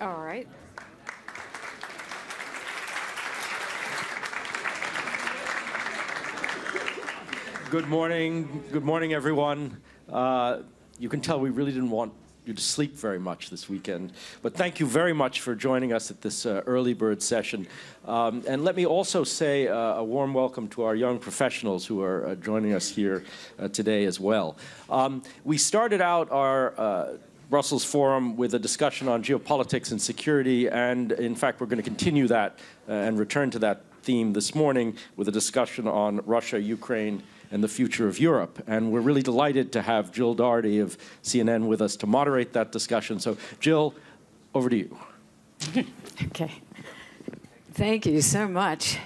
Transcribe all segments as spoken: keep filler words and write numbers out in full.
All right. Good morning. Good morning, everyone. Uh, you can tell we really didn't want you to sleep very much this weekend. But thank you very much for joining us at this uh, early bird session. Um, and let me also say uh, a warm welcome to our young professionals who are uh, joining us here uh, today as well. Um, we started out our uh, Brussels Forum with a discussion on geopolitics and security, and in fact, we're going to continue that uh, and return to that theme this morning with a discussion on Russia, Ukraine, and the future of Europe. And we're really delighted to have Jill Dougherty of C N N with us to moderate that discussion. So Jill, over to you. Okay. Thank you so much.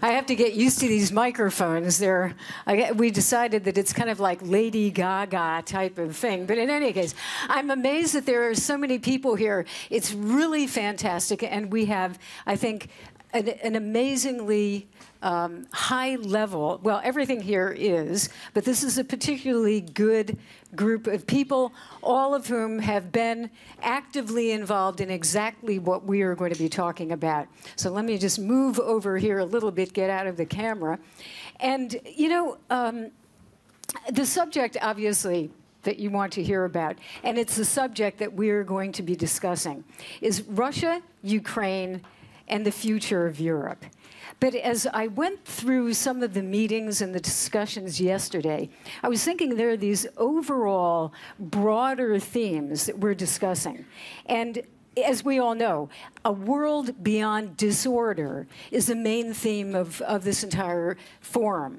I have to get used to these microphones. They're, I, we decided that it's kind of like Lady Gaga type of thing. But in any case, I'm amazed that there are so many people here. It's really fantastic. And we have, I think, an, an amazingly Um, high level, well, everything here is, but this is a particularly good group of people, all of whom have been actively involved in exactly what we are going to be talking about. So let me just move over here a little bit, get out of the camera. And, you know, um, the subject, obviously, that you want to hear about, and it's the subject that we're going to be discussing, is Russia, Ukraine, and the future of Europe. But as I went through some of the meetings and the discussions yesterday, I was thinking there are these overall broader themes that we're discussing. And as we all know, a world beyond disorder is the main theme of, of this entire forum.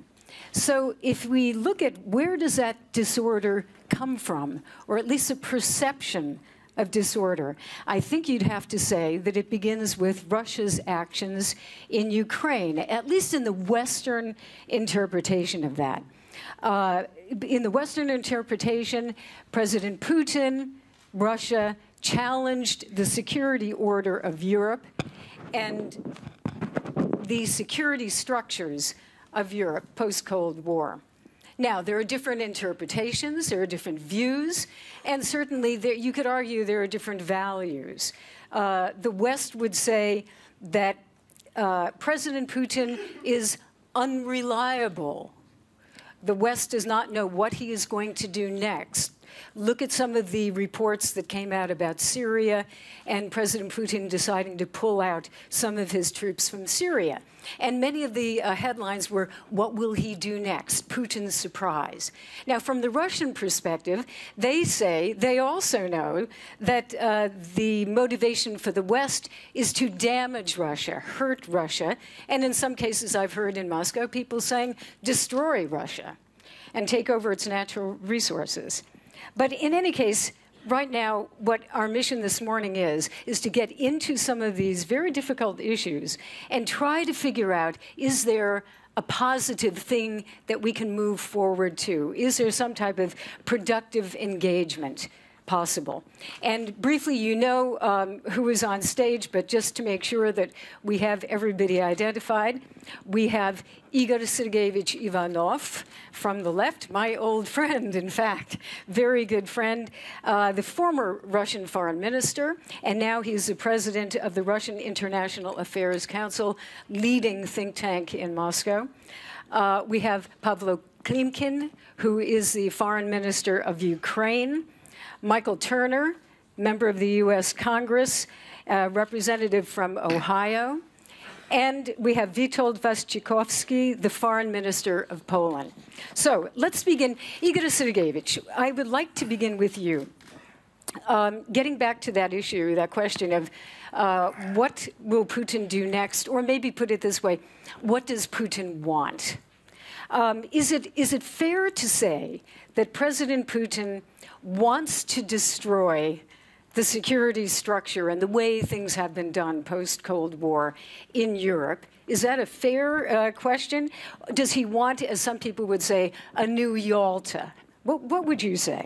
So if we look at where does that disorder come from, or at least a perception of disorder, I think you'd have to say that it begins with Russia's actions in Ukraine, at least in the Western interpretation of that. Uh, in the Western interpretation, President Putin, Russia, challenged the security order of Europe and the security structures of Europe post-Cold War. Now, there are different interpretations, there are different views, and certainly there, you could argue there are different values. Uh, the West would say that uh, President Putin is unreliable. The West does not know what he is going to do next. Look at some of the reports that came out about Syria and President Putin deciding to pull out some of his troops from Syria. And many of the uh, headlines were, what will he do next? Putin's surprise. Now, from the Russian perspective, they say, they also know that uh, the motivation for the West is to damage Russia, hurt Russia, and in some cases I've heard in Moscow people saying, destroy Russia and take over its natural resources. But in any case, right now, what our mission this morning is, is to get into some of these very difficult issues and try to figure out, is there a positive thing that we can move forward to? Is there some type of productive engagement possible? And briefly, you know um, who is on stage, but just to make sure that we have everybody identified, we have Igor Sergeyevich Ivanov from the left, my old friend, in fact, very good friend, uh, the former Russian foreign minister, and now he's the president of the Russian International Affairs Council, leading think tank in Moscow. Uh, we have Pavlo Klimkin, who is the foreign minister of Ukraine, Michael Turner, member of the U S Congress, uh, representative from Ohio. And we have Witold Waszczykowski, the foreign minister of Poland. So let's begin. Igor Sergeyevich, I would like to begin with you. Um, getting back to that issue, that question of uh, what will Putin do next? Or maybe put it this way, what does Putin want? Um, is it, is it fair to say that President Putin wants to destroy the security structure and the way things have been done post-Cold War in Europe? Is that a fair uh, question? Does he want, as some people would say, a new Yalta? What, what would you say?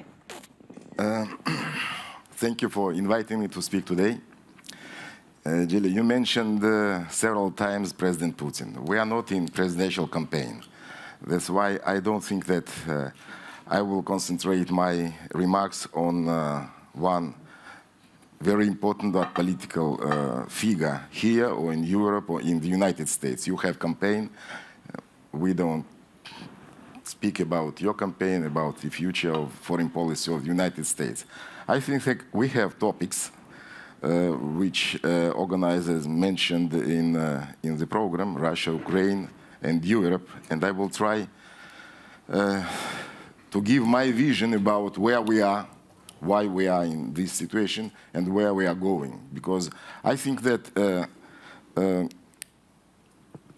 Uh, thank you for inviting me to speak today. Uh, Jill, you mentioned uh, several times President Putin. We are not in presidential campaign. That's why I don't think that uh, I will concentrate my remarks on uh, one very important uh, political uh, figure here or in Europe or in the United States. You have campaign. We don't speak about your campaign, about the future of foreign policy of the United States. I think that we have topics uh, which uh, organizers mentioned in, uh, in the program, Russia, Ukraine, and Europe, and I will try uh, to give my vision about where we are, why we are in this situation, and where we are going. Because I think that uh, uh,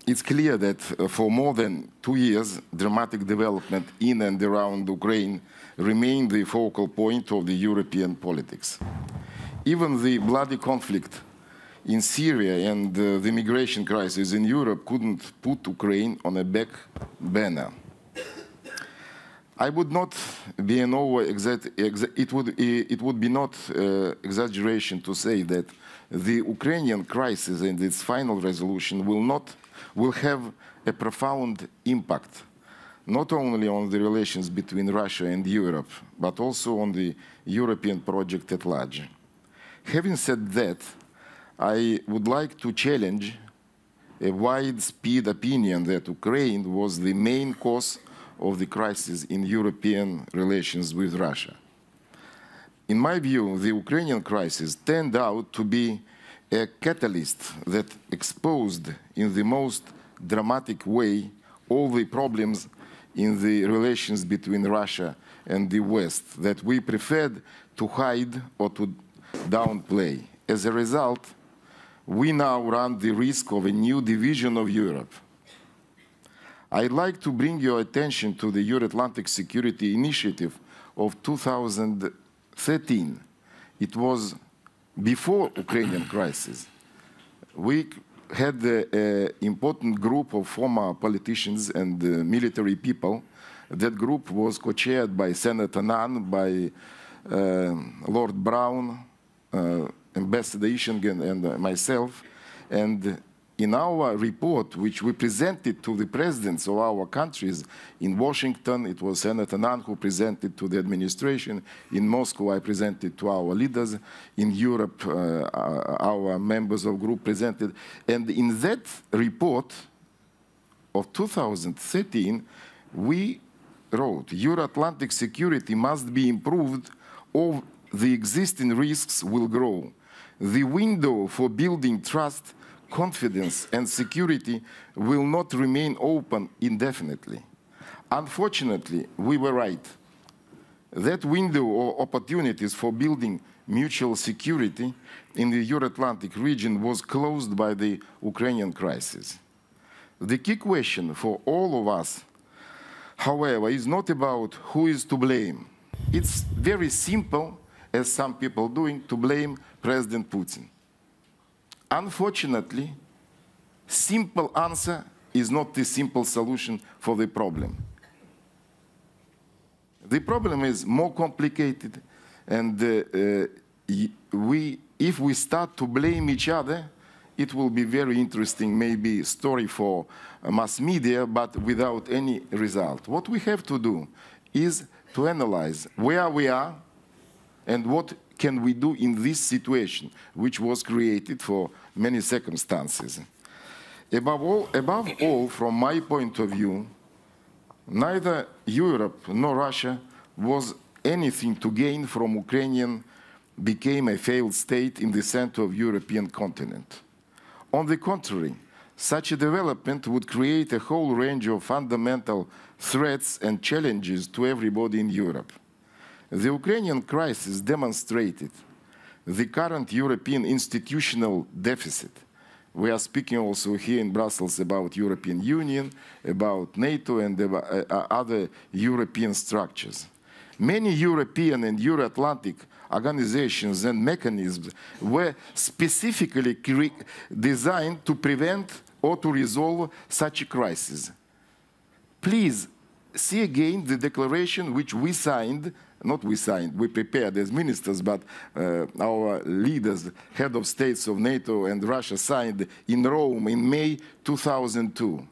it's clear that uh, for more than two years, dramatic development in and around Ukraine remained the focal point of the European politics. Even the bloody conflict in Syria and uh, the migration crisis in Europe couldn't put Ukraine on a back banner. I would not be an over exa exa it would it would be not uh, exaggeration to say that the Ukrainian crisis and its final resolution will not will have a profound impact, not only on the relations between Russia and Europe, but also on the European project at large. Having said that, I would like to challenge a widespread opinion that Ukraine was the main cause of the crisis in European relations with Russia. In my view, the Ukrainian crisis turned out to be a catalyst that exposed in the most dramatic way all the problems in the relations between Russia and the West that we preferred to hide or to downplay. As a result, we now run the risk of a new division of Europe. I'd like to bring your attention to the Euro-Atlantic Security Initiative of two thousand thirteen. It was before the Ukrainian crisis. We had an important group of former politicians and uh, military people. That group was co-chaired by Senator Nunn, by uh, Lord Brown, uh, Ambassador Ishingen, and uh, myself. And in our report, which we presented to the presidents of our countries in Washington, it was Senator Nunn who presented to the administration. In Moscow, I presented to our leaders. In Europe, uh, our members of group presented. And in that report of two thousand thirteen, we wrote, Euro-Atlantic security must be improved or the existing risks will grow. The window for building trust, confidence and security will not remain open indefinitely. Unfortunately, we were right. That window of opportunities for building mutual security in the Euro-Atlantic region was closed by the Ukrainian crisis. The key question for all of us, however, is not about who is to blame. It's very simple, as some people are doing, to blame President Putin. Unfortunately, simple answer is not the simple solution for the problem. The problem is more complicated, and uh, uh, we, if we start to blame each other, it will be very interesting, maybe story for mass media, but without any result. What we have to do is to analyze where we are and what can we do in this situation, which was created for many circumstances. Above all, above all, from my point of view, neither Europe nor Russia was anything to gain from Ukrainian became a failed state in the center of European continent. On the contrary, such a development would create a whole range of fundamental threats and challenges to everybody in Europe. The Ukrainian crisis demonstrated the current European institutional deficit. We are speaking also here in Brussels about European Union, about NATO and other European structures. Many European and Euro-Atlantic organizations and mechanisms were specifically designed to prevent or to resolve such a crisis. Please see again the declaration which we signed. Not we signed, we prepared as ministers, but uh, our leaders, head of states of NATO and Russia signed in Rome in May two thousand two.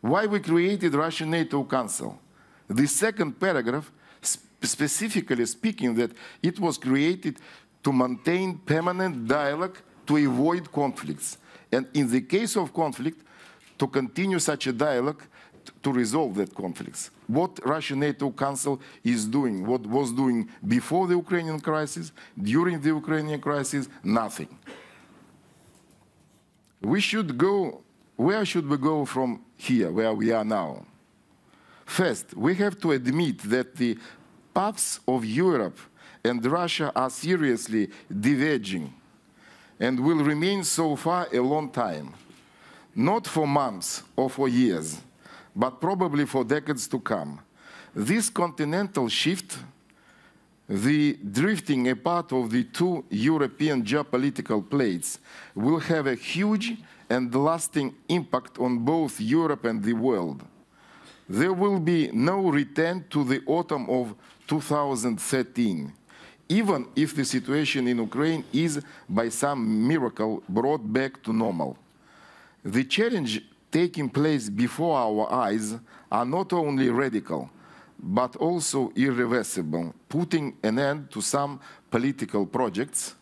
Why we created Russian-NATO Council? The second paragraph sp specifically speaking that it was created to maintain permanent dialogue to avoid conflicts. And in the case of conflict, to continue such a dialogue to resolve that conflicts. What Russian NATO Council is doing, what was doing before the Ukrainian crisis, during the Ukrainian crisis, nothing. We should go, where should we go from here, where we are now? First, we have to admit that the paths of Europe and Russia are seriously diverging and will remain so far a long time, not for months or for years, but probably for decades to come. This continental shift, the drifting apart of the two European geopolitical plates, will have a huge and lasting impact on both Europe and the world. There will be no return to the autumn of two thousand thirteen, even if the situation in Ukraine is, by some miracle, brought back to normal. The challenge taking place before our eyes are not only radical, but also irreversible, putting an end to some political projects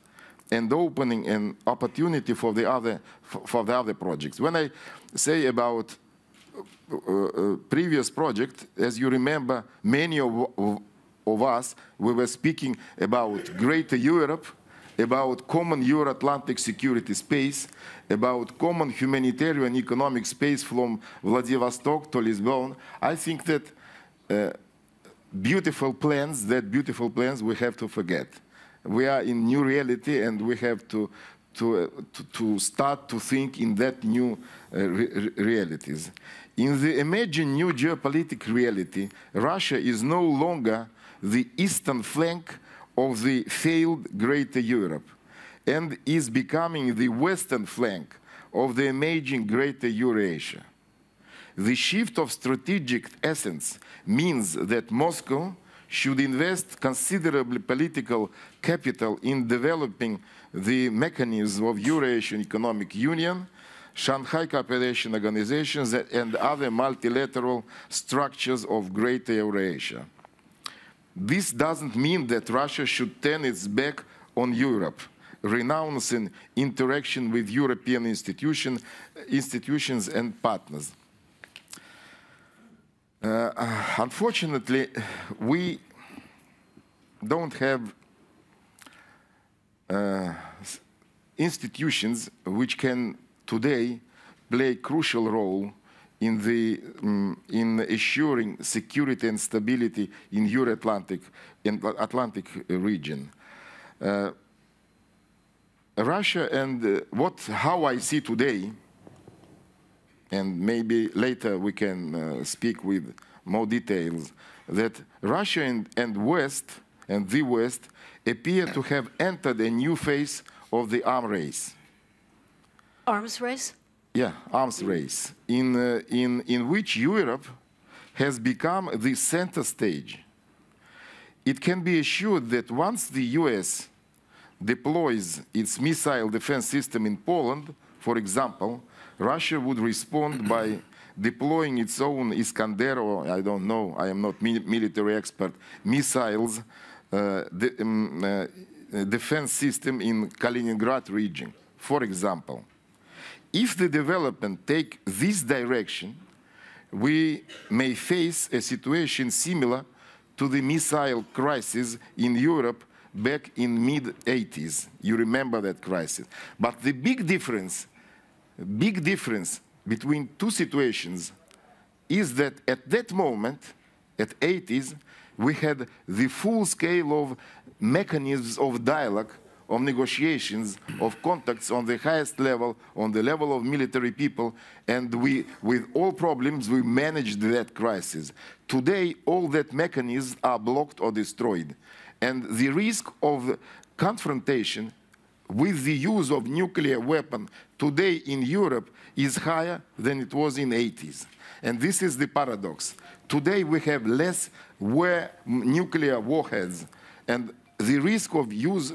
and opening an opportunity for the other, for the other projects. When I say about uh, previous project, as you remember, many of, of us, we were speaking about Greater Europe, about common Euro-Atlantic security space, about common humanitarian economic space from Vladivostok to Lisbon. I think that uh, beautiful plans, that beautiful plans we have to forget. We are in new reality and we have to, to, uh, to, to start to think in that new uh, re realities. In the imagined new geopolitical reality, Russia is no longer the eastern flank of the failed Greater Europe and is becoming the western flank of the emerging Greater Eurasia. The shift of strategic essence means that Moscow should invest considerable political capital in developing the mechanism of Eurasian Economic Union, Shanghai Cooperation organizations, and other multilateral structures of Greater Eurasia. This doesn't mean that Russia should turn its back on Europe, renouncing interaction with European institution, institutions and partners. Uh, unfortunately, we don't have uh, institutions which can today play a crucial role in, the, um, in assuring security and stability in Euro-Atlantic and Atlantic region. Uh, Russia and uh, what, how I see today, and maybe later we can uh, speak with more details, that Russia and, and West, and the West, appear to have entered a new phase of the arms race. Arms race? Yeah, arms race, in, uh, in, in which Europe has become the center stage. It can be assured that once the U S deploys its missile defense system in Poland, for example, Russia would respond by deploying its own Iskander, or I don't know, I am not mi military expert, missiles uh, de um, uh, defense system in Kaliningrad region, for example. If the development take this direction, we may face a situation similar to the missile crisis in Europe back in mid eighties. You remember that crisis. But the big difference, big difference between two situations is that at that moment, at eighties, we had the full scale of mechanisms of dialogue, of negotiations, of contacts on the highest level, on the level of military people, and we, with all problems, we managed that crisis. Today, all that mechanisms are blocked or destroyed, and the risk of confrontation with the use of nuclear weapon today in Europe is higher than it was in the eighties. And this is the paradox. Today, we have less war, nuclear warheads, and the risk of, use,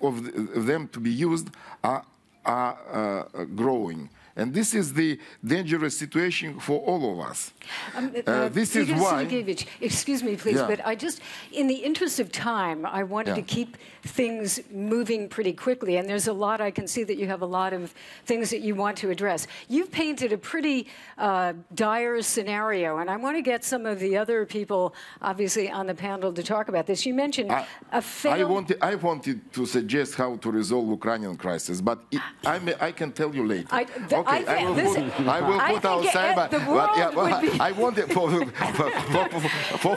of them to be used are, are uh, growing. And this is the dangerous situation for all of us. Um, uh, uh, this Igor is why... Sergeyevich, excuse me, please, yeah. but I just, in the interest of time, I wanted yeah. to keep things moving pretty quickly, and there's a lot, I can see that you have a lot of things that you want to address. You've painted a pretty uh, dire scenario, and I want to get some of the other people, obviously, on the panel to talk about this. You mentioned I, a failed... I wanted, I wanted to suggest how to resolve the Ukrainian crisis, but it, I, may, I can tell you later. I, Okay, I, I, will listen, put, I will put I outside, but, but yeah, well, I wanted for for for, for, for,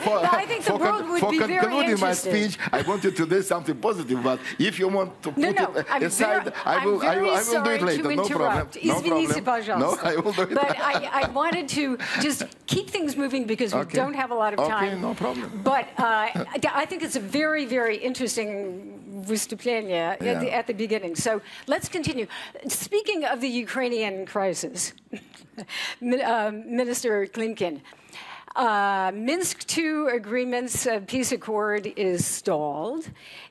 con, for concluding my speech. I wanted to do something positive, but if you want to put no, no, it I'm aside, very, I will. I will, I will do it later. No problem. No problem. No, I will do it. But I, I wanted to just keep things moving because we okay. don't have a lot of time. Okay, no problem. But uh, I think it's a very, very interesting выступление yeah. at, the, at the beginning. So let's continue. Speaking of the Ukrainian crisis, um, Minister Klimkin, uh, Minsk two agreements, uh, peace accord is stalled.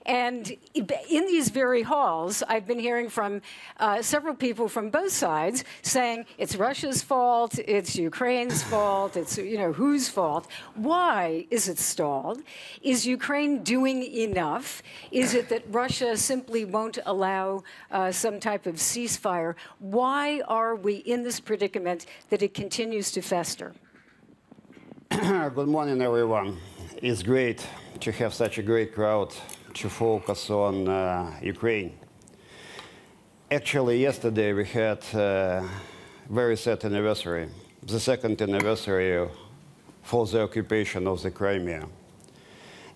And in these very halls, I've been hearing from uh, several people from both sides saying it's Russia's fault, it's Ukraine's fault, it's, you know, whose fault? Why is it stalled? Is Ukraine doing enough? Is it that Russia simply won't allow uh, some type of ceasefire? Why are we in this predicament that it continues to fester? Good morning, everyone. It's great to have such a great crowd to focus on uh, Ukraine. Actually, yesterday we had a very sad anniversary, the second anniversary for the occupation of the Crimea.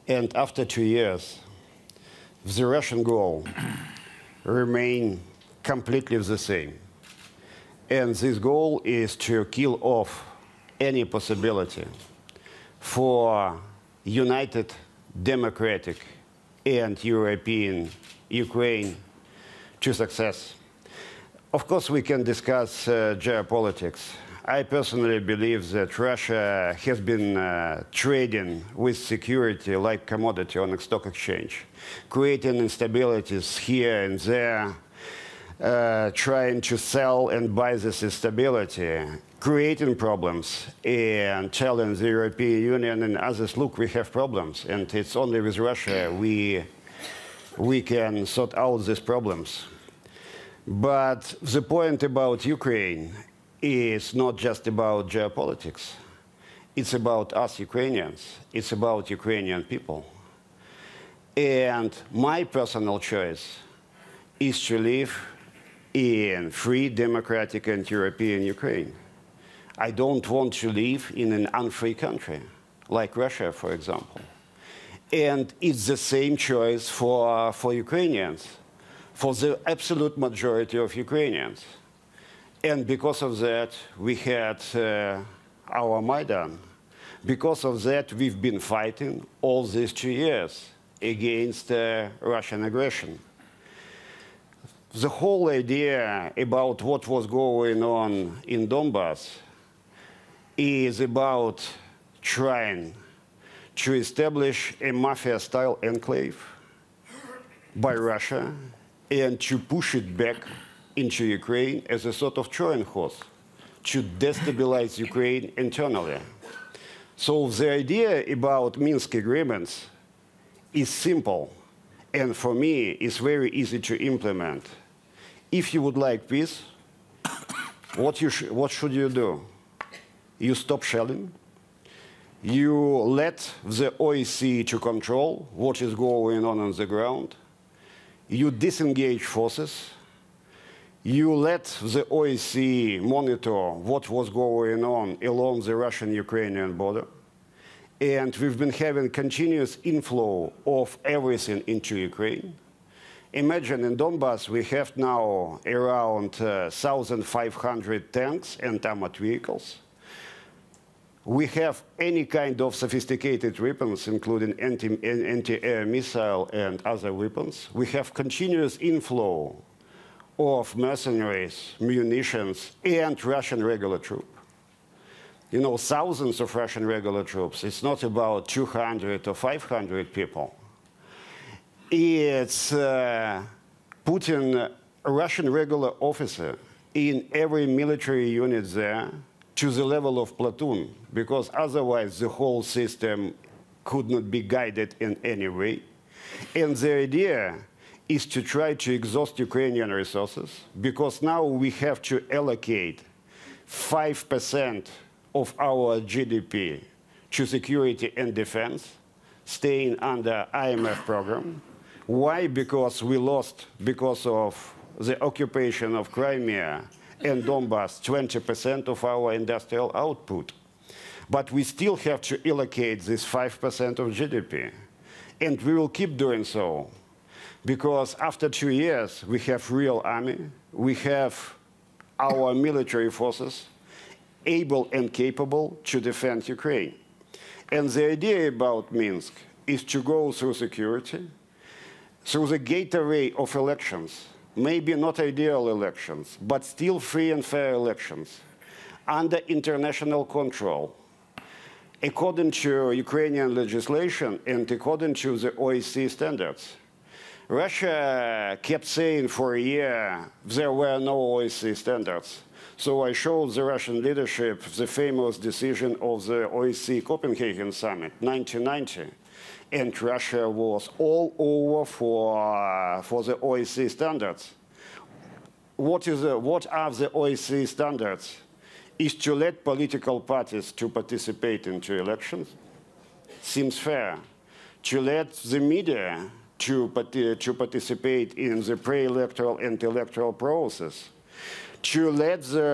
And after two years, the Russian goal remained completely the same. And this goal is to kill off any possibility for united, democratic, and European Ukraine to success. Of course, we can discuss uh, geopolitics. I personally believe that Russia has been uh, trading with security like commodity on a stock exchange, creating instabilities here and there, uh, trying to sell and buy this instability, creating problems and telling the European Union and others, look, we have problems, and it's only with Russia we, we can sort out these problems. But the point about Ukraine is not just about geopolitics. It's about us Ukrainians. It's about Ukrainian people. And my personal choice is to live in free, democratic, and European Ukraine. I don't want to live in an unfree country, like Russia, for example. And it's the same choice for, for Ukrainians, for the absolute majority of Ukrainians. And because of that, we had uh, our Maidan. Because of that, we've been fighting all these two years against uh, Russian aggression. The whole idea about what was going on in Donbass is about trying to establish a mafia-style enclave by Russia and to push it back into Ukraine as a sort of Trojan horse to destabilize Ukraine internally. So the idea about Minsk agreements is simple, and for me, it's very easy to implement. If you would like peace, what, you sh what should you do? You stop shelling, you let the O S C E to control what is going on on the ground, you disengage forces, you let the O S C E monitor what was going on along the Russian-Ukrainian border, and we've been having continuous inflow of everything into Ukraine. Imagine in Donbass we have now around uh, one thousand five hundred tanks and armored vehicles. We have any kind of sophisticated weapons, including anti-air missile and other weapons. We have continuous inflow of mercenaries, munitions, and Russian regular troops. You know, thousands of Russian regular troops. It's not about two hundred or five hundred people. It's uh, Putin, a Russian regular officer, in every military unit there to the level of platoon, because otherwise the whole system could not be guided in any way. And the idea is to try to exhaust Ukrainian resources, because now we have to allocate five percent of our G D P to security and defense, staying under I M F program. Why? Because we lost, because of the occupation of Crimea and Donbass, twenty percent of our industrial output. But we still have to allocate this five percent of G D P. And we will keep doing so, because after two years, we have real army, we have our military forces able and capable to defend Ukraine. And the idea about Minsk is to go through security, through the gateway of elections, maybe not ideal elections, but still free and fair elections, under international control, according to Ukrainian legislation and according to the O S C E standards. Russia kept saying for a year there were no O S C E standards. So I showed the Russian leadership the famous decision of the O S C E Copenhagen summit, nineteen ninety. And Russia was all over for, uh, for the O S C E standards. What, is the, what are the O S C E standards? Is to let political parties to participate into elections. Seems fair. To let the media To, to participate in the pre-electoral and electoral process, to let the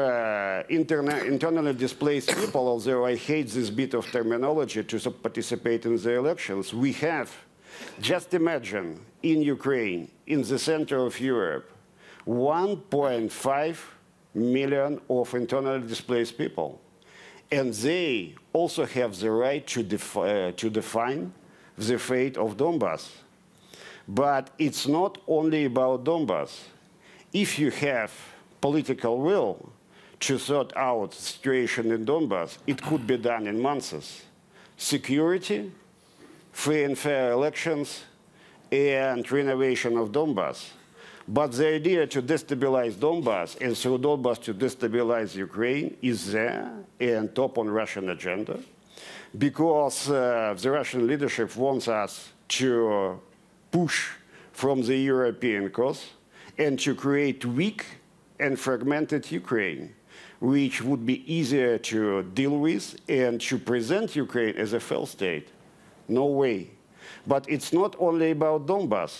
interna internally displaced people, although I hate this bit of terminology, to participate in the elections. We have, just imagine, in Ukraine, in the center of Europe, one point five million of internally displaced people. And they also have the right to, def uh, to define the fate of Donbass. But it's not only about Donbass. If you have political will to sort out the situation in Donbass, it could be done in months. Security, free and fair elections, and renovation of Donbass. But the idea to destabilize Donbass, and through Donbass to destabilize Ukraine, is there and top on Russian agenda, because uh, the Russian leadership wants us to push from the European cause and to create weak and fragmented Ukraine, which would be easier to deal with and to present Ukraine as a failed state. No way. But it's not only about Donbass.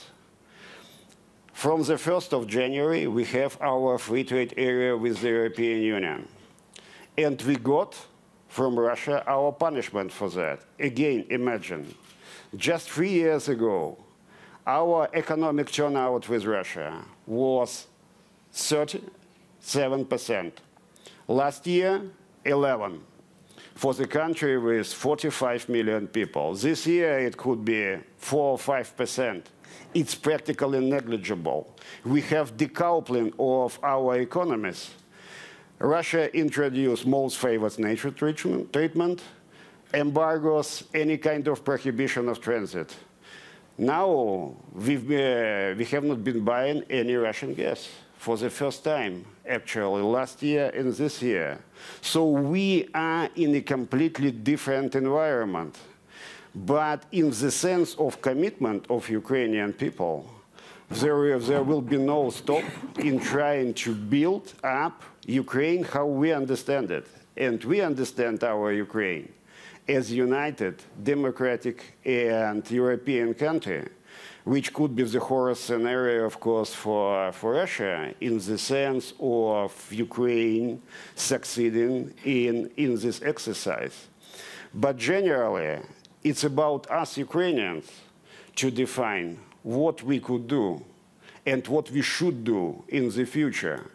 From the first of January, we have our free trade area with the European Union. And we got from Russia our punishment for that. Again, imagine, just three years ago, our economic turnout with Russia was thirty-seven percent. Last year, eleven percent for the country with forty-five million people. This year, it could be four or five percent. It's practically negligible. We have decoupling of our economies. Russia introduced most favored nation treatment, embargoes, any kind of prohibition of transit. Now, we've, uh, we have not been buying any Russian gas for the first time, actually, last year and this year. So we are in a completely different environment. But in the sense of commitment of Ukrainian people, there, there will be no stop in trying to build up Ukraine how we understand it. And we understand our Ukraine as united, democratic, and European country, which could be the horror scenario, of course, for, for Russia, in the sense of Ukraine succeeding in, in this exercise. But generally, it's about us Ukrainians to define what we could do and what we should do in the future,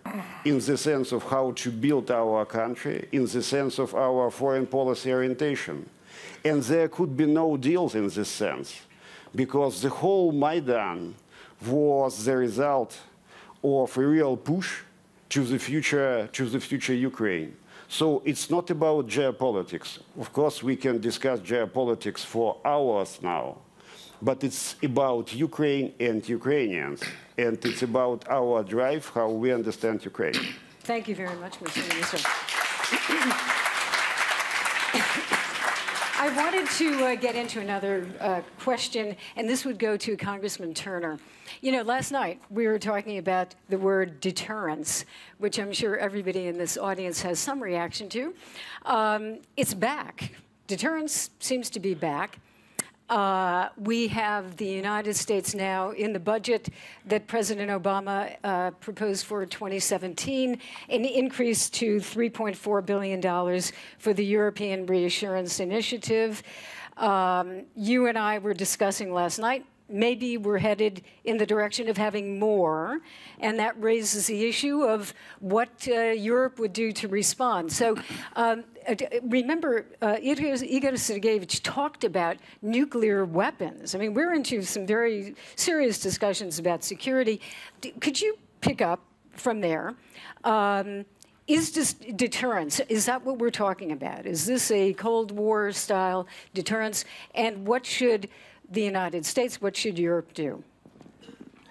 in the sense of how to build our country, in the sense of our foreign policy orientation. And there could be no deals in this sense, because the whole Maidan was the result of a real push to the future, to the future Ukraine. So it's not about geopolitics. Of course, we can discuss geopolitics for hours now, but it's about Ukraine and Ukrainians, and it's about our drive, how we understand Ukraine. Thank you very much, Mister Minister. I wanted to uh, get into another uh, question, and this would go to Congressman Turner. You know, last night we were talking about the word deterrence, which I'm sure everybody in this audience has some reaction to. Um, it's back. Deterrence seems to be back. Uh, we have the United States now in the budget that President Obama uh, proposed for twenty seventeen, an increase to three point four billion dollars for the European Reassurance Initiative. Um, you and I were discussing last night, maybe we're headed in the direction of having more, and that raises the issue of what uh, Europe would do to respond. So um, remember, uh, Igor Sergeyevich talked about nuclear weapons. I mean, we're into some very serious discussions about security. D could you pick up from there? Um, Is this deterrence, is that what we're talking about? Is this a Cold War style deterrence? And what should the United States, what should Europe do?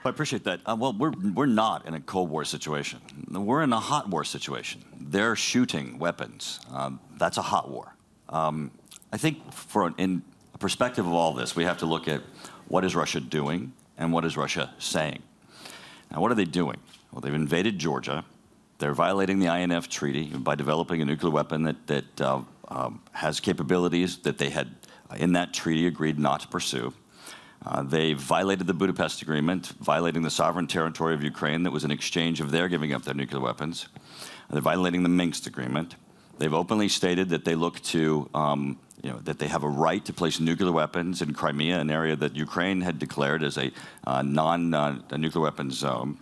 I appreciate that. Uh, well, we're, we're not in a Cold War situation. We're in a hot war situation. They're shooting weapons. Um, that's a hot war. Um, I think for an, in perspective of all this, we have to look at what is Russia doing and what is Russia saying. Now, what are they doing? Well, they've invaded Georgia. They're violating the I N F Treaty by developing a nuclear weapon that, that uh, um, has capabilities that they had in that treaty agreed not to pursue. Uh, they violated the Budapest Agreement, violating the sovereign territory of Ukraine that was in exchange of their giving up their nuclear weapons. They're violating the Minsk Agreement. They've openly stated that they look to, um, you know, that they have a right to place nuclear weapons in Crimea, an area that Ukraine had declared as a uh, non-nuclear weapons zone.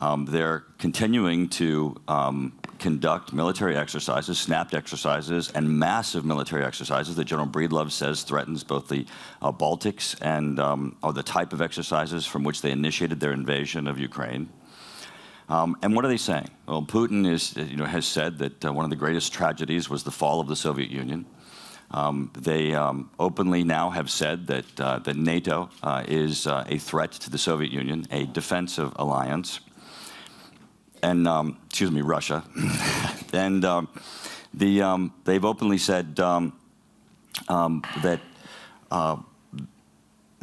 Um, they're continuing to um, conduct military exercises, snapped exercises, and massive military exercises that General Breedlove says threatens both the uh, Baltics and um, or the type of exercises from which they initiated their invasion of Ukraine. Um, and what are they saying? Well, Putin is, you know, has said that uh, one of the greatest tragedies was the fall of the Soviet Union. Um, they um, openly now have said that, uh, that NATO uh, is uh, a threat to the Soviet Union, a defensive alliance. And um, excuse me, Russia. and um, the um, they've openly said um, um, that uh,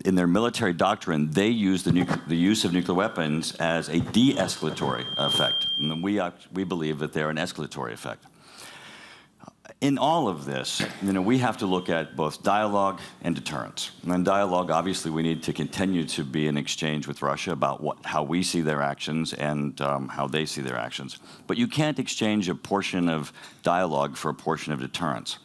in their military doctrine, they use the, the use of nuclear weapons as a de-escalatory effect, and we uh, we believe that they're an escalatory effect. In all of this, you know, we have to look at both dialogue and deterrence. And in dialogue, obviously, we need to continue to be in exchange with Russia about what, how we see their actions and um, how they see their actions. But you can't exchange a portion of dialogue for a portion of deterrence.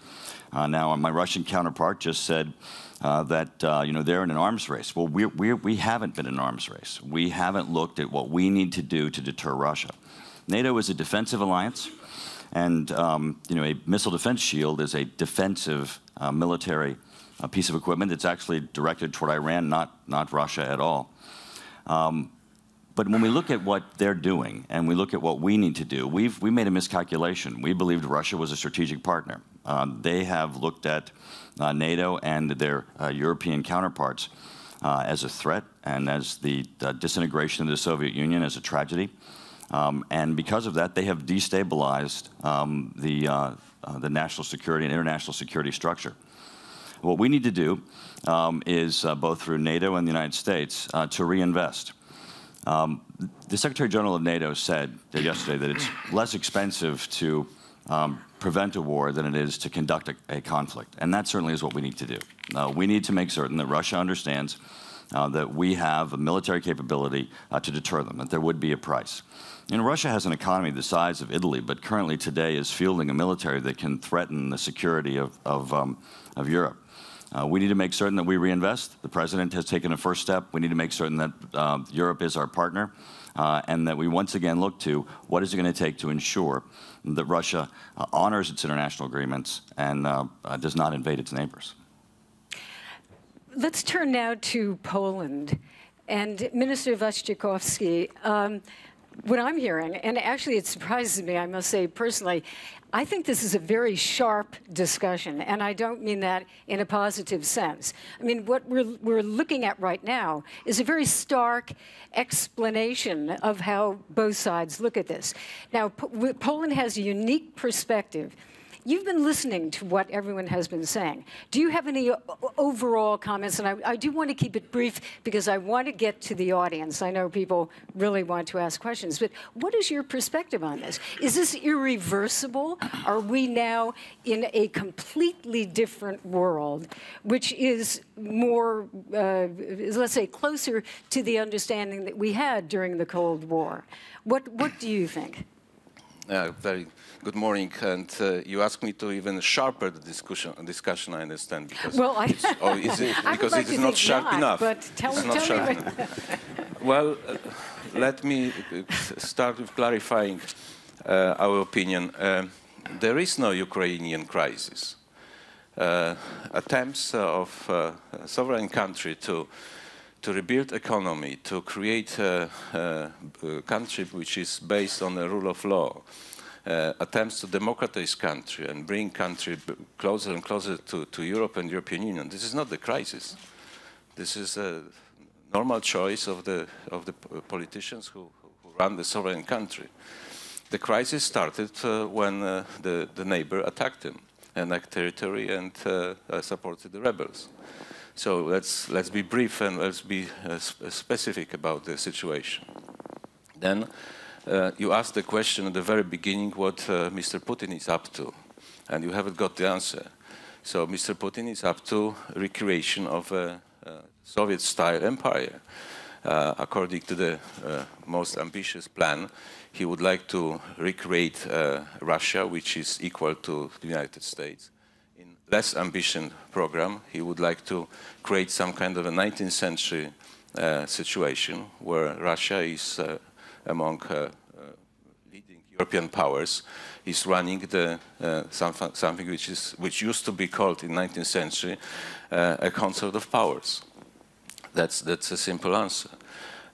Uh, now, my Russian counterpart just said uh, that, uh, you know, they're in an arms race. Well, we're, we're, we haven't been in an arms race. We haven't looked at what we need to do to deter Russia. NATO is a defensive alliance. And um, you know, a missile defense shield is a defensive uh, military uh, piece of equipment that's actually directed toward Iran, not, not Russia at all. Um, but when we look at what they're doing and we look at what we need to do, we've we made a miscalculation. We believed Russia was a strategic partner. Um, they have looked at uh, NATO and their uh, European counterparts uh, as a threat and as the uh, disintegration of the Soviet Union as a tragedy. Um, and because of that, they have destabilized um, the, uh, uh, the national security and international security structure. What we need to do um, is, uh, both through NATO and the United States, uh, to reinvest. Um, the Secretary General of NATO said yesterday that it's less expensive to um, prevent a war than it is to conduct a, a conflict. And that certainly is what we need to do. Uh, we need to make certain that Russia understands uh, that we have a military capability uh, to deter them, that there would be a price. And Russia has an economy the size of Italy, but currently today is fielding a military that can threaten the security of, of, um, of Europe. Uh, we need to make certain that we reinvest. The President has taken a first step. We need to make certain that uh, Europe is our partner uh, and that we once again look to what is it going to take to ensure that Russia uh, honors its international agreements and uh, uh, does not invade its neighbors. Let's turn now to Poland. And Minister Waszczykowski, um, what I'm hearing, and actually it surprises me, I must say personally, I think this is a very sharp discussion, and I don't mean that in a positive sense. I mean, what we're, we're looking at right now is a very stark explanation of how both sides look at this. Now, Po- Poland has a unique perspective. You've been listening to what everyone has been saying. Do you have any overall comments? And I, I do want to keep it brief because I want to get to the audience. I know people really want to ask questions. But what is your perspective on this? Is this irreversible? Are we now in a completely different world, which is more, uh, let's say, closer to the understanding that we had during the Cold War? What, what do you think? Uh, very good morning, and uh, you asked me to even sharper the discussion. Discussion, I understand, because well, I it's, oh, is it, because like it is not sharp not, enough. But tell it's me, not tell sharp me enough. Well, uh, let me start with clarifying uh, our opinion. Uh, there is no Ukrainian crisis. Uh, attempts of uh, a sovereign country to to rebuild economy, to create a, a country which is based on the rule of law, uh, attempts to democratize country and bring country closer and closer to, to Europe and European Union. This is not the crisis. This is a normal choice of the, of the politicians who, who run the sovereign country. The crisis started uh, when uh, the, the neighbor attacked him, annexed territory and uh, supported the rebels. So let's, let's be brief and let's be uh, sp specific about the situation. Then uh, you asked the question at the very beginning what uh, Mister Putin is up to, and you haven't got the answer. So Mister Putin is up to recreation of a, a Soviet-style empire. Uh, according to the uh, most ambitious plan, he would like to recreate uh, Russia, which is equal to the United States. Less ambition program, he would like to create some kind of a nineteenth century uh, situation where Russia is uh, among uh, uh, leading European powers, is running the, uh, something, something which, is, which used to be called in nineteenth century uh, a concert of powers. That's, that's a simple answer.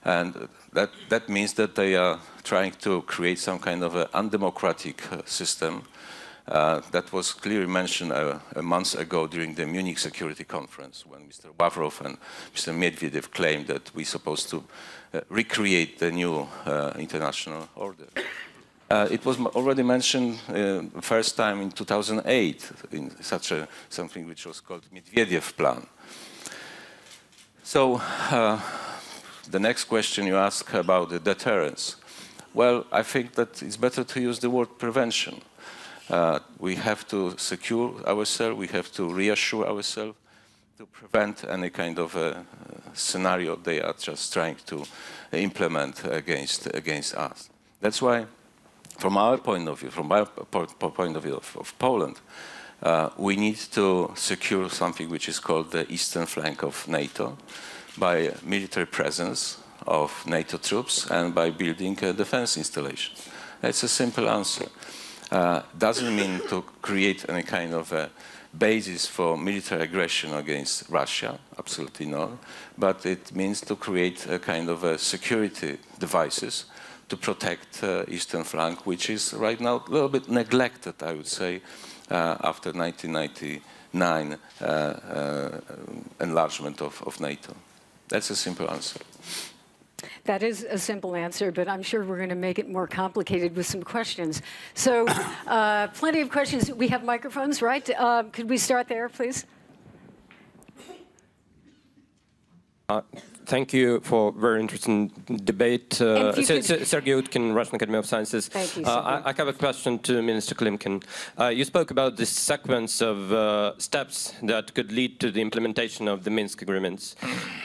And that, that means that they are trying to create some kind of an undemocratic system. Uh, that was clearly mentioned uh, a month ago during the Munich Security Conference when Mister Lavrov and Mister Medvedev claimed that we're supposed to uh, recreate the new uh, international order. Uh, it was already mentioned uh, first time in two thousand eight in such a something which was called Medvedev Plan. So uh, the next question you ask about the deterrence. Well, I think that it's better to use the word prevention. Uh, we have to secure ourselves, we have to reassure ourselves to prevent any kind of a scenario they are just trying to implement against, against us. That's why, from our point of view, from our point of view of, of Poland, uh, we need to secure something which is called the eastern flank of NATO by military presence of NATO troops and by building a defense installation. That's a simple answer. Uh, doesn't mean to create any kind of a basis for military aggression against Russia, absolutely not, but it means to create a kind of a security devices to protect uh, eastern flank, which is right now a little bit neglected, I would say, uh, after nineteen ninety-nine uh, uh, enlargement of, of NATO. That's a simple answer. That is a simple answer, but I'm sure we're going to make it more complicated with some questions. So uh, plenty of questions. We have microphones, right? Uh, could we start there, please? Uh, thank you for very interesting debate. Uh, Sergey Utkin, Russian Academy of Sciences. Thank you, uh, I, I have a question to Minister Klimkin. Uh, you spoke about this sequence of uh, steps that could lead to the implementation of the Minsk agreements.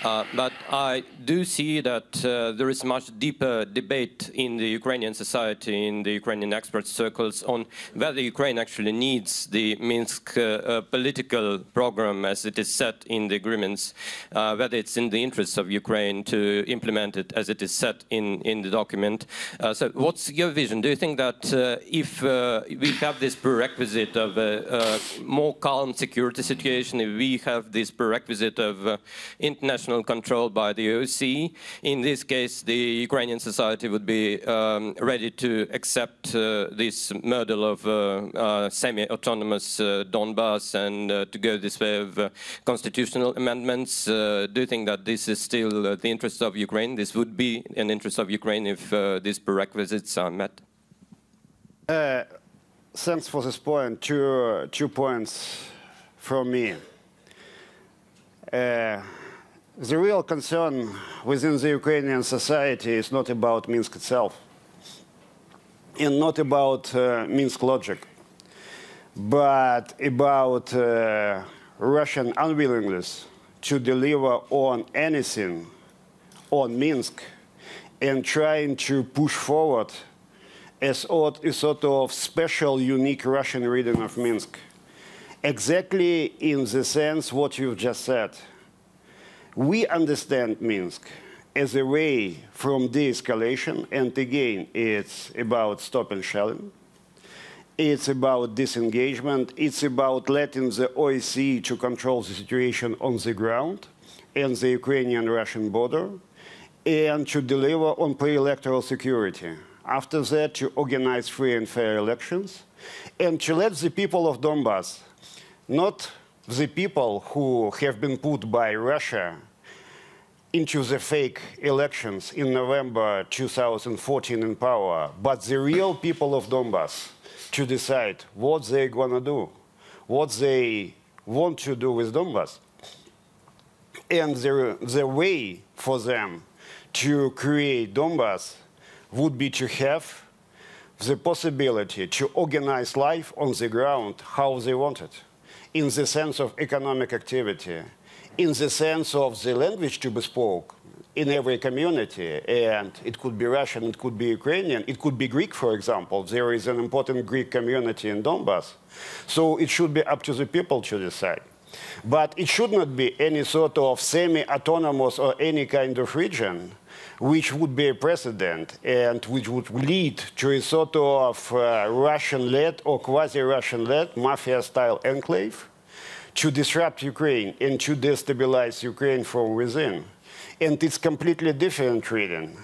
Uh, but I do see that uh, there is much deeper debate in the Ukrainian society, in the Ukrainian expert circles, on whether Ukraine actually needs the Minsk uh, uh, political program as it is set in the agreements, uh, whether it's in the interests of Ukraine to implement it as it is set in, in the document. Uh, so what's your vision? Do you think that uh, if uh, we have this prerequisite of a, a more calm security situation, if we have this prerequisite of uh, international control by the O S C E, in this case the Ukrainian society would be um, ready to accept uh, this model of uh, uh, semi-autonomous uh, Donbass and uh, to go this way of uh, constitutional amendments? Uh, do you think that this is still uh, the interest of Ukraine? This would be an interest of Ukraine if uh, these prerequisites are met? Uh, thanks for this point. Two, uh, two points from me. Uh, the real concern within the Ukrainian society is not about Minsk itself and not about uh, Minsk logic, but about uh, Russian unwillingness to deliver on anything on Minsk and trying to push forward a sort, a sort of special, unique Russian reading of Minsk. Exactly in the sense what you've just said. We understand Minsk as a way from de-escalation, and again, it's about stop and shelling. It's about disengagement. It's about letting the O S C E to control the situation on the ground and the Ukrainian-Russian border, and to deliver on pre-electoral security. After that, to organize free and fair elections, and to let the people of Donbass, not the people who have been put by Russia into the fake elections in November two thousand fourteen in power, but the real people of Donbass, to decide what they're gonna do, what they want to do with Donbass, and the, the way for them to create Donbass would be to have the possibility to organize life on the ground how they want it, in the sense of economic activity, in the sense of the language to be spoken in every community. And it could be Russian, it could be Ukrainian, it could be Greek, for example. There is an important Greek community in Donbass. So it should be up to the people to decide. But it should not be any sort of semi-autonomous or any kind of region which would be a precedent and which would lead to a sort of uh, Russian-led or quasi-Russian-led mafia-style enclave to disrupt Ukraine and to destabilize Ukraine from within. And it's completely different reading.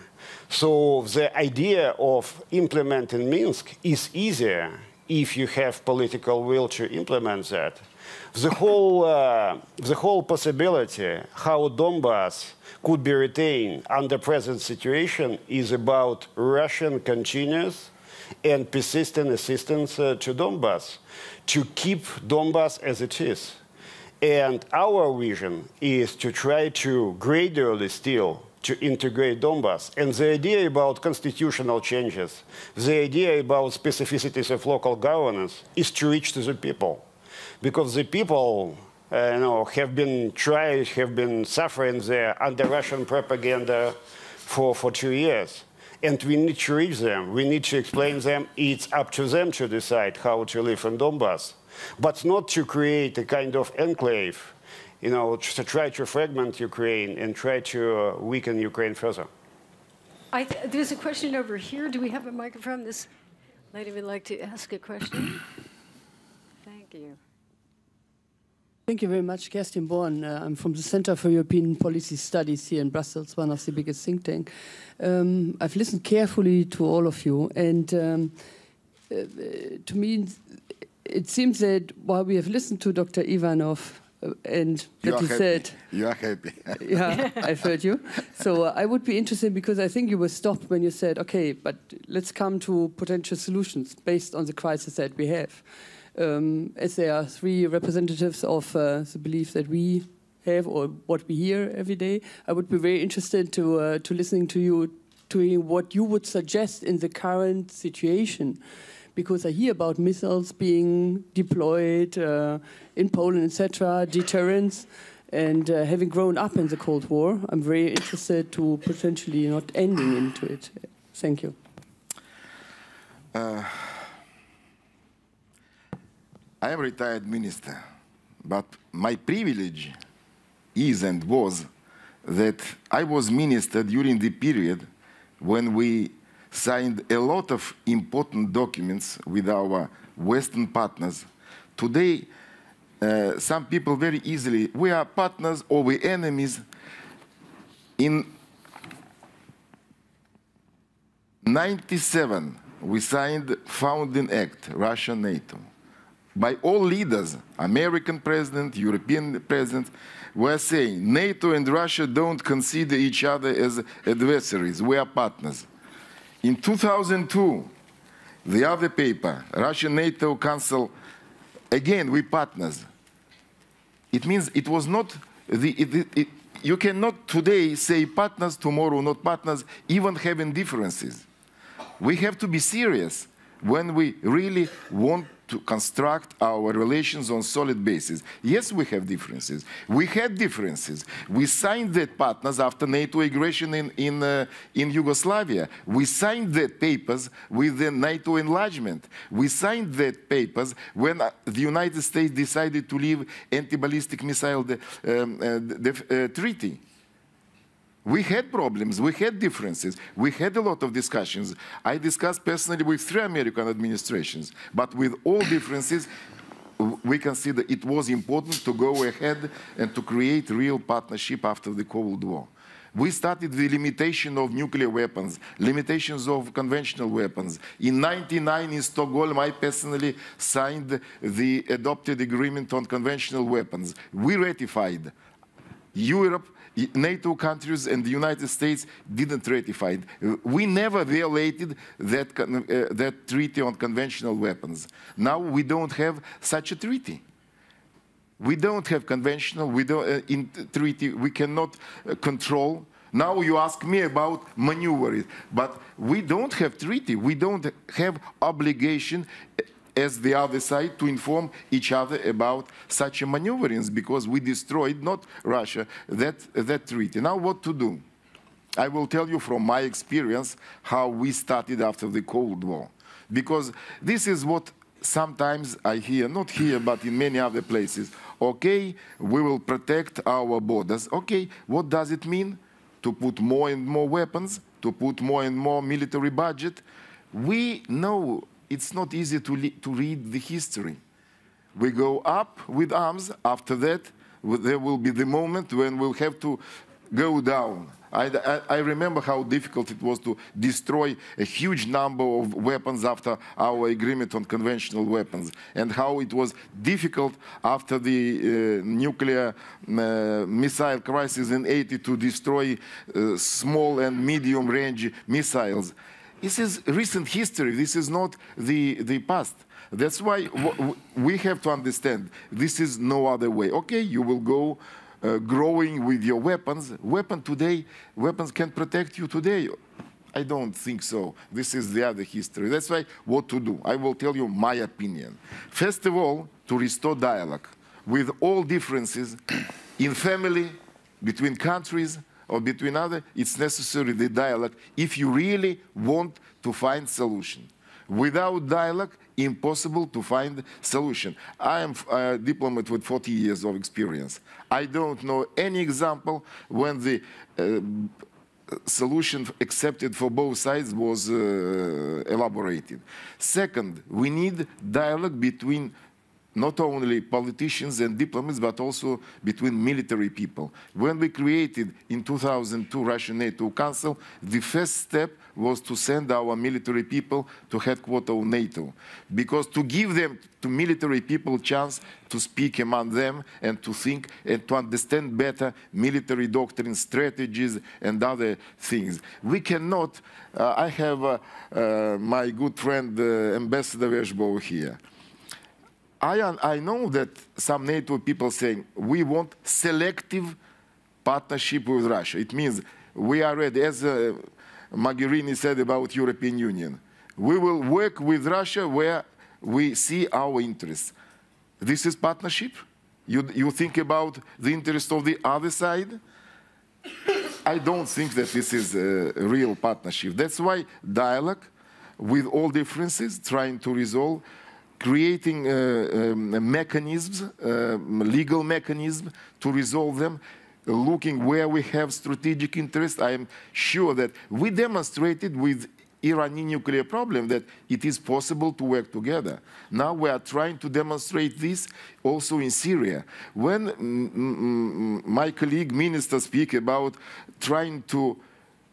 So the idea of implementing Minsk is easier if you have political will to implement that. The whole, uh, the whole possibility how Donbass could be retained under present situation is about Russian continuous and persistent assistance uh, to Donbass, to keep Donbass as it is. And our vision is to try to gradually still to integrate Donbass. And the idea about constitutional changes, the idea about specificities of local governance is to reach to the people. Because the people uh, you know, have been tried, have been suffering there under Russian propaganda for, for two years. And we need to reach them. We need to explain them. It's up to them to decide how to live in Donbass, but not to create a kind of enclave, you know, to try to fragment Ukraine and try to weaken Ukraine further. I th there's a question over here. Do we have a microphone? This lady would like to ask a question. Thank you. Thank you very much, Kerstin Born. Uh, I'm from the Center for European Policy Studies here in Brussels, one of the biggest think tanks. Um, I've listened carefully to all of you, and um, uh, to me, it seems that while we have listened to Doctor Ivanov, uh, and that he said, "You are happy." Yeah, I've heard you. So uh, I would be interested, because I think you were stopped when you said, "Okay, but let's come to potential solutions based on the crisis that we have." Um, as there are three representatives of uh, the belief that we have or what we hear every day, I would be very interested to uh, to listening to you, to hear what you would suggest in the current situation, because I hear about missiles being deployed uh, in Poland, et cetera, deterrence, and uh, having grown up in the Cold War, I'm very interested to potentially not ending into it. Thank you. Uh. I am a retired minister, but my privilege is and was that I was minister during the period when we signed a lot of important documents with our Western partners. Today, uh, some people very easily, we are partners or we enemies. In ninety-seven, we signed Founding Act, Russia-NATO. By all leaders, American president, European president, were saying NATO and Russia don't consider each other as adversaries, we are partners. In two thousand two, the other paper, Russia-NATO Council, again, we partners. It means it was not, the, it, it, it, you cannot today say partners, tomorrow not partners, even having differences. We have to be serious when we really want to construct our relations on solid basis. Yes, we have differences. We had differences. We signed that partners after NATO aggression in, in, uh, in Yugoslavia. We signed that papers with the NATO enlargement. We signed that papers when uh, the United States decided to leave anti-ballistic missile de um, uh, de uh, treaty. We had problems, we had differences, we had a lot of discussions. I discussed personally with three American administrations, but with all differences, we consider it was important to go ahead and to create real partnership after the Cold War. We started the limitation of nuclear weapons, limitations of conventional weapons. In nineteen ninety-nine in Stockholm, I personally signed the adopted agreement on conventional weapons. We ratified. Europe, NATO countries and the United States didn't ratify it. We never violated that, uh, that treaty on conventional weapons. Now we don't have such a treaty. We don't have conventional we don't, uh, in treaty. We cannot uh, control. Now you ask me about maneuvering, but we don't have treaty. We don't have obligation as the other side to inform each other about such a maneuverings because we destroyed, not Russia, that, that treaty. Now what to do? I will tell you from my experience how we started after the Cold War. Because this is what sometimes I hear, not here, but in many other places. Okay, we will protect our borders. Okay, what does it mean? To put more and more weapons, to put more and more military budget. We know it's not easy to, to read the history. We go up with arms. After that, there will be the moment when we'll have to go down. I, I, I remember how difficult it was to destroy a huge number of weapons after our agreement on conventional weapons, and how it was difficult after the uh, nuclear uh, missile crisis in eighty to destroy uh, small and medium-range missiles. This is recent history. This is not the, the past. That's why w we have to understand this is no other way. Okay, you will go uh, growing with your weapons. Weapon today, weapons can protect you today. I don't think so. This is the other history. That's why what to do. I will tell you my opinion. First of all, to restore dialogue with all differences in family, between countries, or between others, it's necessary the dialogue if you really want to find solution. Without dialogue, impossible to find solution. I am a diplomat with forty years of experience. I don't know any example when the uh, solution accepted for both sides was uh, elaborated. Second, we need dialogue between not only politicians and diplomats, but also between military people. When we created in two thousand two Russian-NATO Council, the first step was to send our military people to headquarters of NATO, because to give them, to military people, chance to speak among them and to think and to understand better military doctrine, strategies, and other things. We cannot, uh, I have uh, uh, my good friend uh, Ambassador Weszbow here. I, I know that some NATO people saying we want selective partnership with Russia. It means we are ready, as uh, Mogherini said about European Union, we will work with Russia where we see our interests. This is partnership? You, you think about the interest of the other side? I don't think that this is a real partnership. That's why dialogue with all differences, trying to resolve, creating uh, um, mechanisms, uh, legal mechanism to resolve them. looking where we have strategic interests. I am sure that we demonstrated with Iranian nuclear problem that it is possible to work together. Now we are trying to demonstrate this also in Syria. When mm, my colleague minister speak about trying to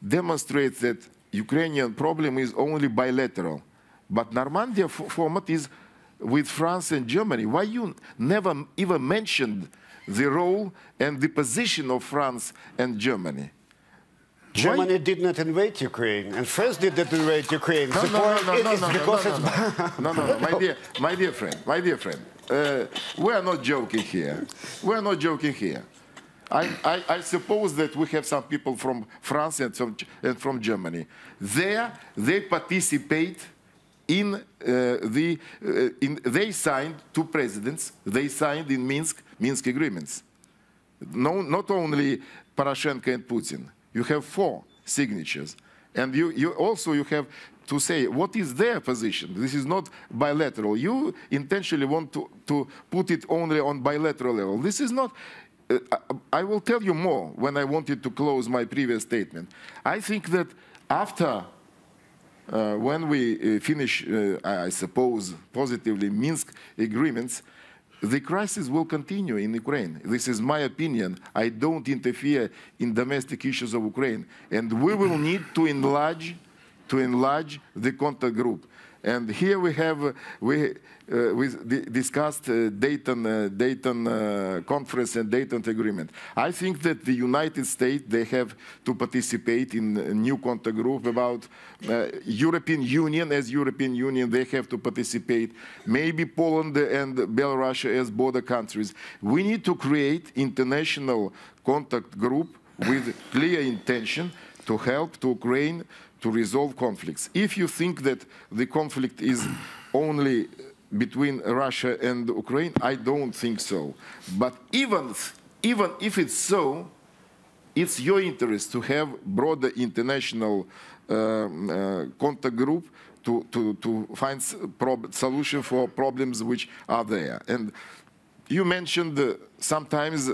demonstrate that Ukrainian problem is only bilateral, but Normandia format is with France and Germany. Why you never even mentioned the role and the position of France and Germany? Germany Why? did not invade Ukraine, and France did not invade Ukraine. No, no, no, no, no, because no, no, no, no, no, no, my dear, my dear friend, my dear friend, uh, we are not joking here. We are not joking here. I, I, I suppose that we have some people from France and from, and from Germany. There, they participate in uh, the. Uh, in, they signed two presidents. They signed in Minsk Minsk agreements. No, not only Poroshenko and Putin. You have four signatures, and you, you also you have to say what is their position. This is not bilateral. You intentionally want to, to put it only on bilateral level. This is not. Uh, I, I will tell you more when I wanted to close my previous statement. I think that after, uh, when we uh, finish, uh, I suppose positively, Minsk agreements, the crisis will continue in Ukraine. This is my opinion. I don't interfere in domestic issues of Ukraine. And we will need to enlarge, to enlarge the contact group. And here we have, uh, we, uh, we discussed uh, Dayton, uh, Dayton uh, Conference and Dayton Agreement. I think that the United States, they have to participate in a new contact group about uh, European Union. As European Union, they have to participate. Maybe Poland and Belarus as border countries. We need to create international contact group with clear intention to help to Ukraine to resolve conflicts. If you think that the conflict is only between Russia and Ukraine, I don't think so. But even, even if it's so, it's your interest to have broader international uh, uh, contact group to, to, to find solution for problems which are there. And you mentioned uh, sometimes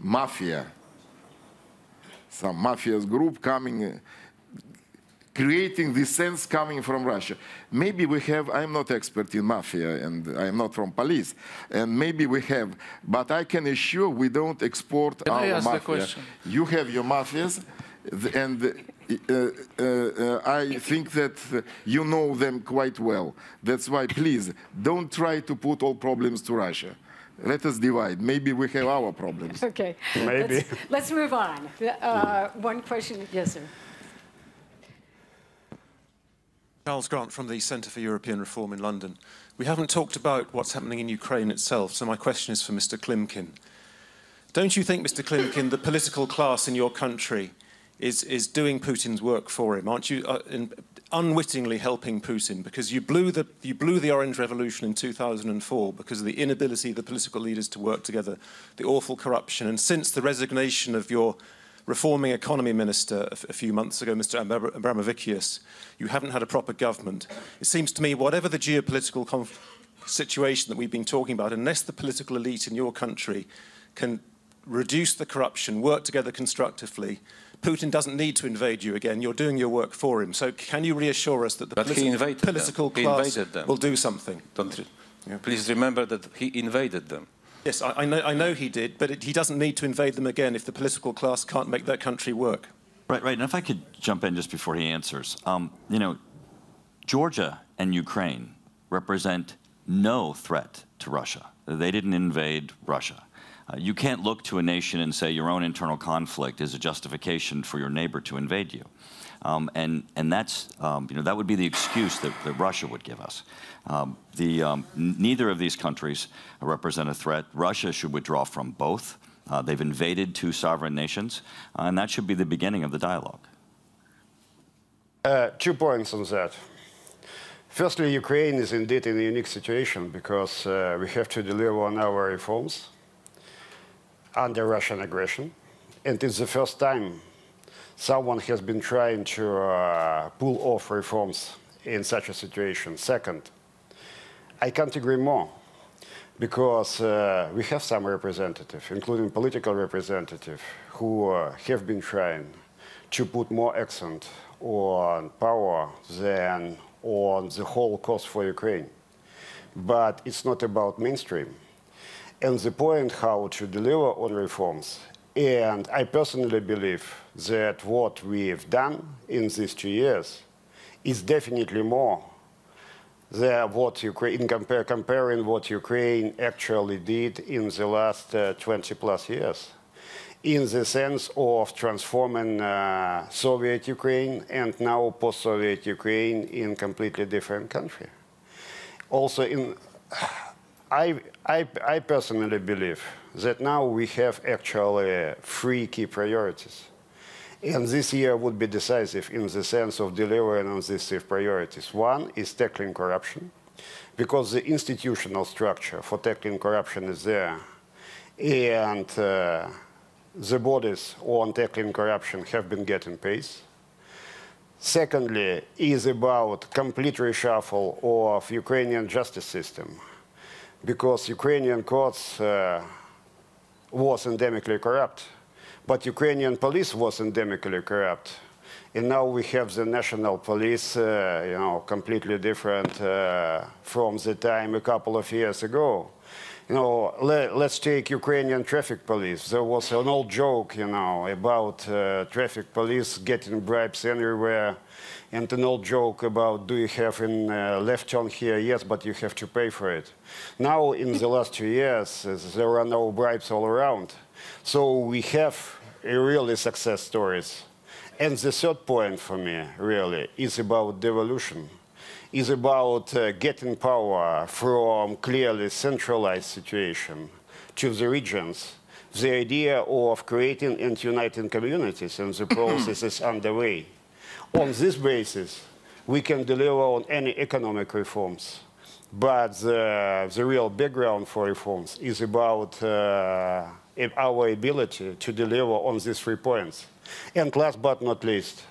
mafia, some mafia's group coming uh, creating this sense coming from Russia. Maybe we have, I'm not expert in mafia and I'm not from police, and maybe we have, but I can assure we don't export can our I ask mafia. The question? You have your mafias, and uh, uh, uh, I think that you know them quite well. That's why, please, don't try to put all problems to Russia. Let us divide. Maybe we have our problems. Okay. Maybe. Let's, let's move on. Uh, one question. Yes, sir. Charles Grant from the Centre for European Reform in London. We haven't talked about what's happening in Ukraine itself, so my question is for Mister Klimkin. Don't you think, Mister Klimkin, the political class in your country is, is doing Putin's work for him? Aren't you uh, in, unwittingly helping Putin? Because you blew, the, you blew the Orange Revolution in two thousand four because of the inability of the political leaders to work together, the awful corruption, and since the resignation of your reforming economy minister a few months ago, Mister Abramovicius, you haven't had a proper government. It seems to me, whatever the geopolitical conf situation that we've been talking about, unless the political elite in your country can reduce the corruption, work together constructively, Putin doesn't need to invade you again. You're doing your work for him. So can you reassure us that the politi political them. class will do something? Don't re yeah. Please remember that he invaded them. Yes, I, I, know, I know he did, but it, he doesn't need to invade them again if the political class can't make that country work. Right, right. And if I could jump in just before he answers. Um, you know, Georgia and Ukraine represent no threat to Russia. They didn't invade Russia. Uh, you can't look to a nation and say your own internal conflict is a justification for your neighbor to invade you. Um, and and that's um, you know that would be the excuse that, that Russia would give us. Um, the um, neither of these countries represent a threat. Russia should withdraw from both. Uh, they've invaded two sovereign nations, uh, and that should be the beginning of the dialogue. Uh, two points on that. Firstly, Ukraine is indeed in a unique situation because uh, we have to deliver on our reforms under Russian aggression, and it's the first time someone has been trying to uh, pull off reforms in such a situation. Second, I can't agree more. because uh, we have some representatives, including political representatives, who uh, have been trying to put more accent on power than on the whole cause for Ukraine. But it's not about mainstream. And the point how to deliver on reforms. And I personally believe that what we've done in these two years is definitely more than what Ukraine, compare, comparing what Ukraine actually did in the last uh, twenty plus years. In the sense of transforming uh, Soviet Ukraine and now post-Soviet Ukraine in completely different country. Also, in, I, I, I personally believe that now we have actually three key priorities. And this year would be decisive in the sense of delivering on these three priorities. One is tackling corruption, because the institutional structure for tackling corruption is there. And uh, the bodies on tackling corruption have been getting pace. Secondly, is about complete reshuffle of Ukrainian justice system, because Ukrainian courts uh, was endemically corrupt, but Ukrainian police was endemically corrupt. And now we have the national police, uh, you know, completely different uh, from the time a couple of years ago. You know, let, let's take Ukrainian traffic police. There was an old joke, you know, about uh, traffic police getting bribes everywhere, and an old joke about, do you have a uh, left turn here? Yes, but you have to pay for it. Now, in the last two years, there are no bribes all around. So we have a really success stories. And the third point for me, really, is about devolution. Is about uh, getting power from clearly centralized situation to the regions. The idea of creating and uniting communities, and the process is underway. On this basis, we can deliver on any economic reforms. But the, the real background for reforms is about uh, our ability to deliver on these three points. And last but not least,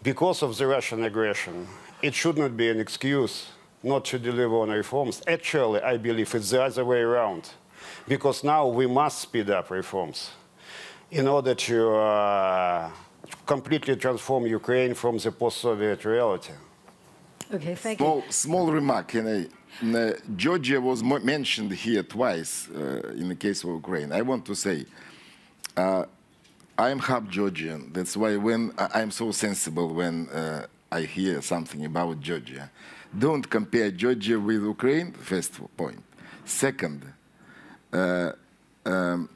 because of the Russian aggression, it should not be an excuse not to deliver on reforms. Actually, I believe it's the other way around, because now we must speed up reforms in order to uh, completely transform Ukraine from the post-Soviet reality. Okay, thank small, you. Small remark. In a, in a, Georgia was mentioned here twice uh, in the case of Ukraine. I want to say, uh, I'm half Georgian. That's why when I'm so sensible when uh, I hear something about Georgia. Don't compare Georgia with Ukraine, first point. Second, uh, um,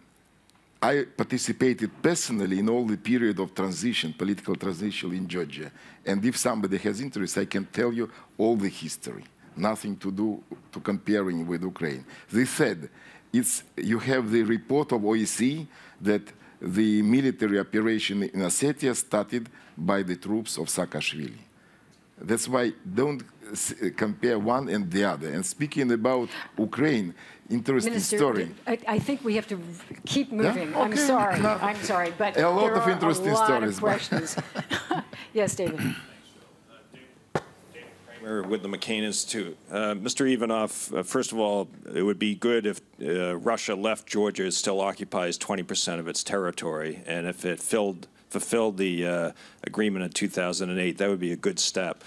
I participated personally in all the period of transition, political transition in Georgia. And if somebody has interest, I can tell you all the history. Nothing to do to comparing with Ukraine. They said, it's, you have the report of O S C E that the military operation in Ossetia started by the troops of Saakashvili. That's why don't compare one and the other. And speaking about Ukraine, interesting Minister, story. I, I think we have to keep moving. Yeah? Okay. I'm sorry. No. I'm sorry, but a lot there of are interesting a lot stories. Of questions. Yes, David. With the McCain Institute. Uh, Mister Ivanov, uh, first of all, it would be good if uh, Russia left Georgia. It still occupies twenty percent of its territory. And if it filled, fulfilled the uh, agreement in two thousand eight, that would be a good step.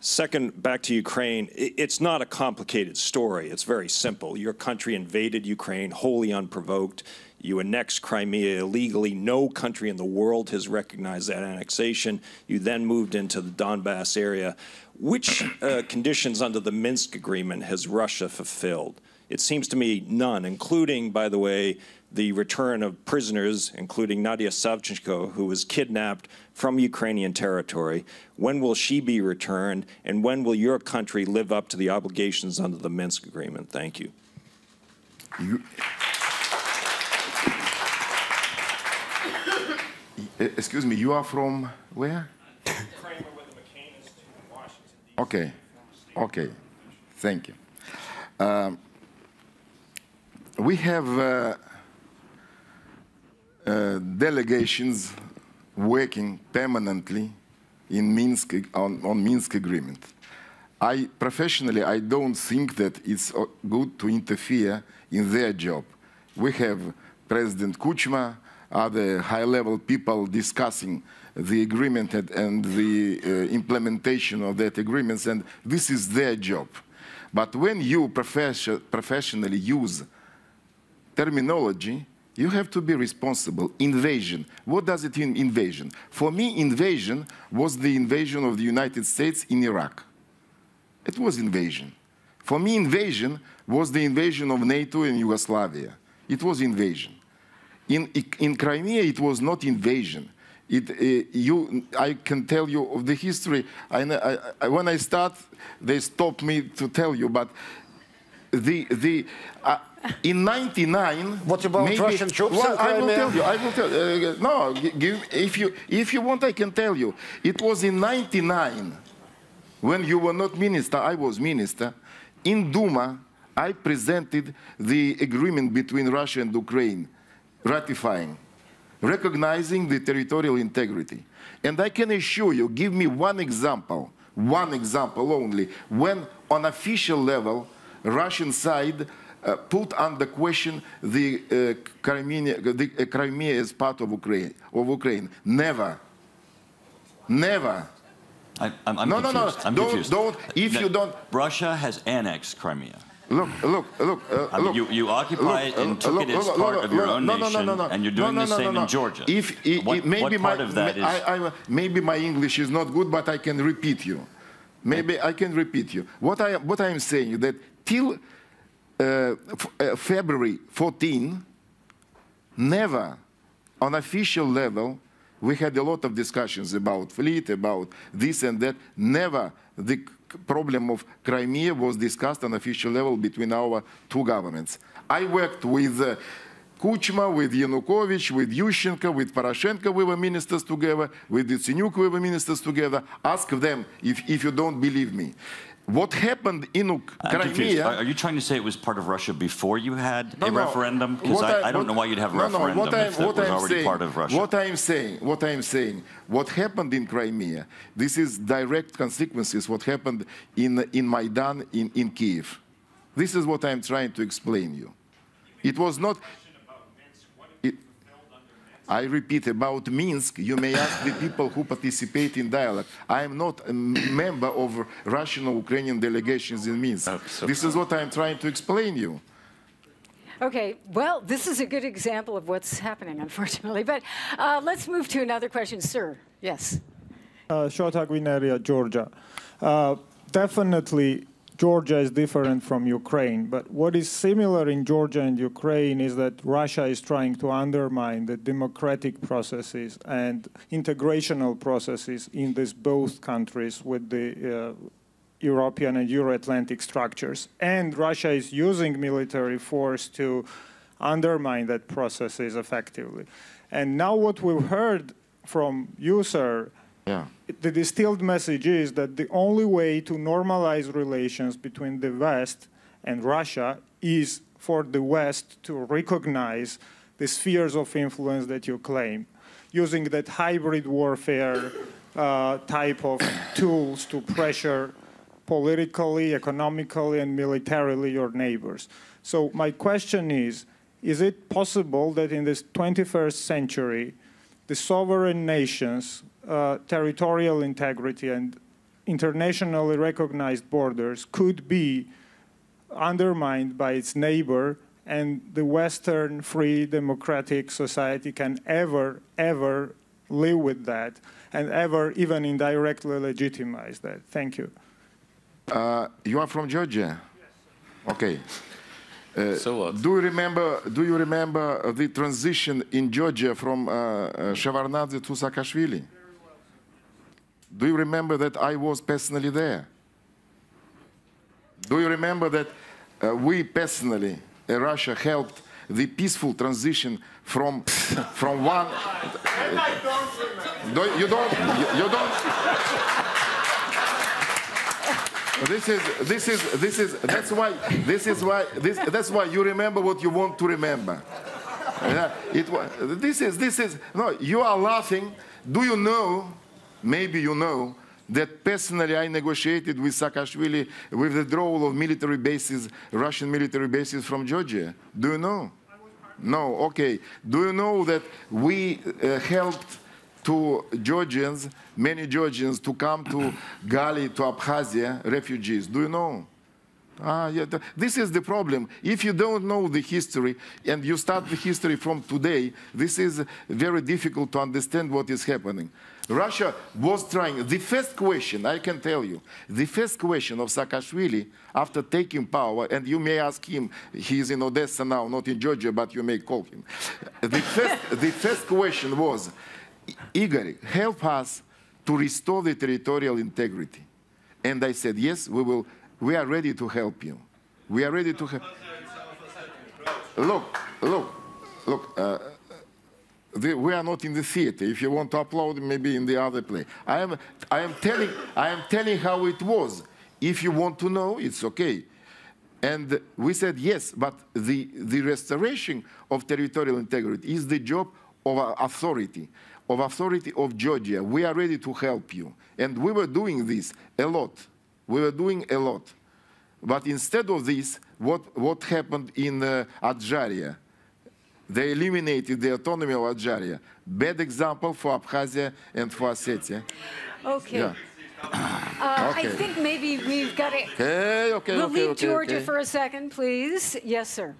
Second, back to Ukraine, it's not a complicated story. It's very simple. Your country invaded Ukraine wholly unprovoked. You annexed Crimea illegally. No country in the world has recognized that annexation. You then moved into the Donbass area. Which uh, conditions under the Minsk agreement has Russia fulfilled? It seems to me none, including, by the way, the return of prisoners, including Nadia Savchenko, who was kidnapped from Ukrainian territory. When will she be returned, and when will your country live up to the obligations under the Minsk agreement? Thank you. you Excuse me, you are from where? Kramer with the McCain Institute in Washington, D C Okay, okay, thank you. Um, we have uh, Uh, delegations working permanently in Minsk on, on Minsk agreement. I professionally, I don't think that it's good to interfere in their job. We have President Kuchma, other high-level people discussing the agreement and, and the uh, implementation of that agreement, and this is their job. But when you profession, professionally use terminology, you have to be responsible. Invasion. What does it mean, invasion? For me, invasion was the invasion of the United States in Iraq. It was invasion. For me, invasion was the invasion of NATO in Yugoslavia. It was invasion. In, in Crimea, it was not invasion. It, uh, you, I can tell you of the history. I, I, I, when I start, they stop me to tell you, but the, the, uh, in ninety-nine... What about maybe, Russian troops? Well, I will tell you, I will tell you. Uh, no, give, if, you, if you want, I can tell you. It was in ninety-nine, when you were not minister, I was minister, in Duma, I presented the agreement between Russia and Ukraine, ratifying, recognizing the territorial integrity. And I can assure you, give me one example, one example only, when on official level, Russian side uh, put under question the, uh, Crimea, the uh, Crimea as part of Ukraine, of Ukraine. Never, never. I, I'm, I'm no, no, no, no, I'm don't, confused. don't, if no, you don't... Russia has annexed Crimea. Look, look, look, uh, I mean, look. You, you occupy look, it and took look, it as look, part look, of your look, own no, nation, no, no, no, no. and you're doing no, no, the same no, no, no. in Georgia. If, if, what, maybe what part my, of that is... I, I, maybe my English is not good, but I can repeat you. Maybe okay. I can repeat you. What I, what I am saying is that till uh, uh, February fourteenth, never on official level, we had a lot of discussions about fleet, about this and that. Never the problem of Crimea was discussed on official level between our two governments. I worked with uh, Kuchma, with Yanukovych, with Yushchenko, with Poroshenko, we were ministers together, with Yatsenyuk, we were ministers together. Ask them if, if you don't believe me. What happened in Crimea... Are you trying to say it was part of Russia before you had no, a no. referendum? Because I, I, I don't what, know why you'd have a no, referendum no, what if I, what that was I'm already saying, part of Russia. What I'm saying, what I'm saying, what happened in Crimea, this is direct consequences what happened in, in Maidan in, in Kiev. This is what I'm trying to explain you. It was not... I repeat, about Minsk, you may ask the people who participate in dialogue. I am not a member of Russian or Ukrainian delegations in Minsk. Absolutely. This is what I'm trying to explain you. Okay, well, this is a good example of what's happening, unfortunately. But uh, let's move to another question. Sir, yes. Uh, Shota Guineria, Georgia. Uh, definitely, Georgia is different from Ukraine, but what is similar in Georgia and Ukraine is that Russia is trying to undermine the democratic processes and integrational processes in these both countries with the uh, European and Euro-Atlantic structures. And Russia is using military force to undermine that processes effectively. And now what we've heard from you, sir, yeah. The distilled message is that the only way to normalize relations between the West and Russia is for the West to recognize the spheres of influence that you claim, using that hybrid warfare uh, type of tools to pressure politically, economically, and militarily your neighbors. So my question is, is it possible that in this twenty-first century, the sovereign nations Uh, territorial integrity and internationally recognized borders could be undermined by its neighbor, and the Western free democratic society can ever, ever live with that and ever even indirectly legitimize that? Thank you. Uh, you are from Georgia? Yes. Okay. Uh, so what? Do you remember? Do you remember the transition in Georgia from uh, uh, Shevardnadze to Saakashvili? Do you remember that I was personally there? Do you remember that uh, we personally, uh, Russia, helped the peaceful transition from from one? I don't remember. You don't. You, you don't. This is. This is. This is. That's why. This is why. This. That's why you remember what you want to remember. Yeah, it was. This is. This is. No, you are laughing. Do you know? Maybe you know that personally I negotiated with Saakashvili with the withdrawal of military bases, Russian military bases from Georgia. Do you know? No, okay. Do you know that we uh, helped to Georgians, many Georgians, to come to Gali, to Abkhazia, refugees? Do you know? Ah, yeah, th this is the problem. If you don't know the history and you start the history from today, this is very difficult to understand what is happening. Russia was trying. The first question, I can tell you, the first question of Saakashvili after taking power, and you may ask him, he is in Odessa now, not in Georgia, but you may call him. The first, the first question was, Igor, help us to restore the territorial integrity. And I said, yes, we will. We are ready to help you. We are ready to help. Look, look, look. Uh, the, we are not in the theater. If you want to upload, maybe in the other play. I am, I am telling, I am telling how it was. If you want to know, it's okay. And we said yes, but the the restoration of territorial integrity is the job of our authority. Of authority of Georgia. We are ready to help you. And we were doing this a lot. We were doing a lot. But instead of this, what, what happened in uh, Adjaria? They eliminated the autonomy of Adjaria. Bad example for Abkhazia and for Ossetia. Okay. Yeah. Uh, okay. I think maybe we've got it. Okay, okay, we'll okay, leave okay, Georgia okay. for a second, please. Yes, sir.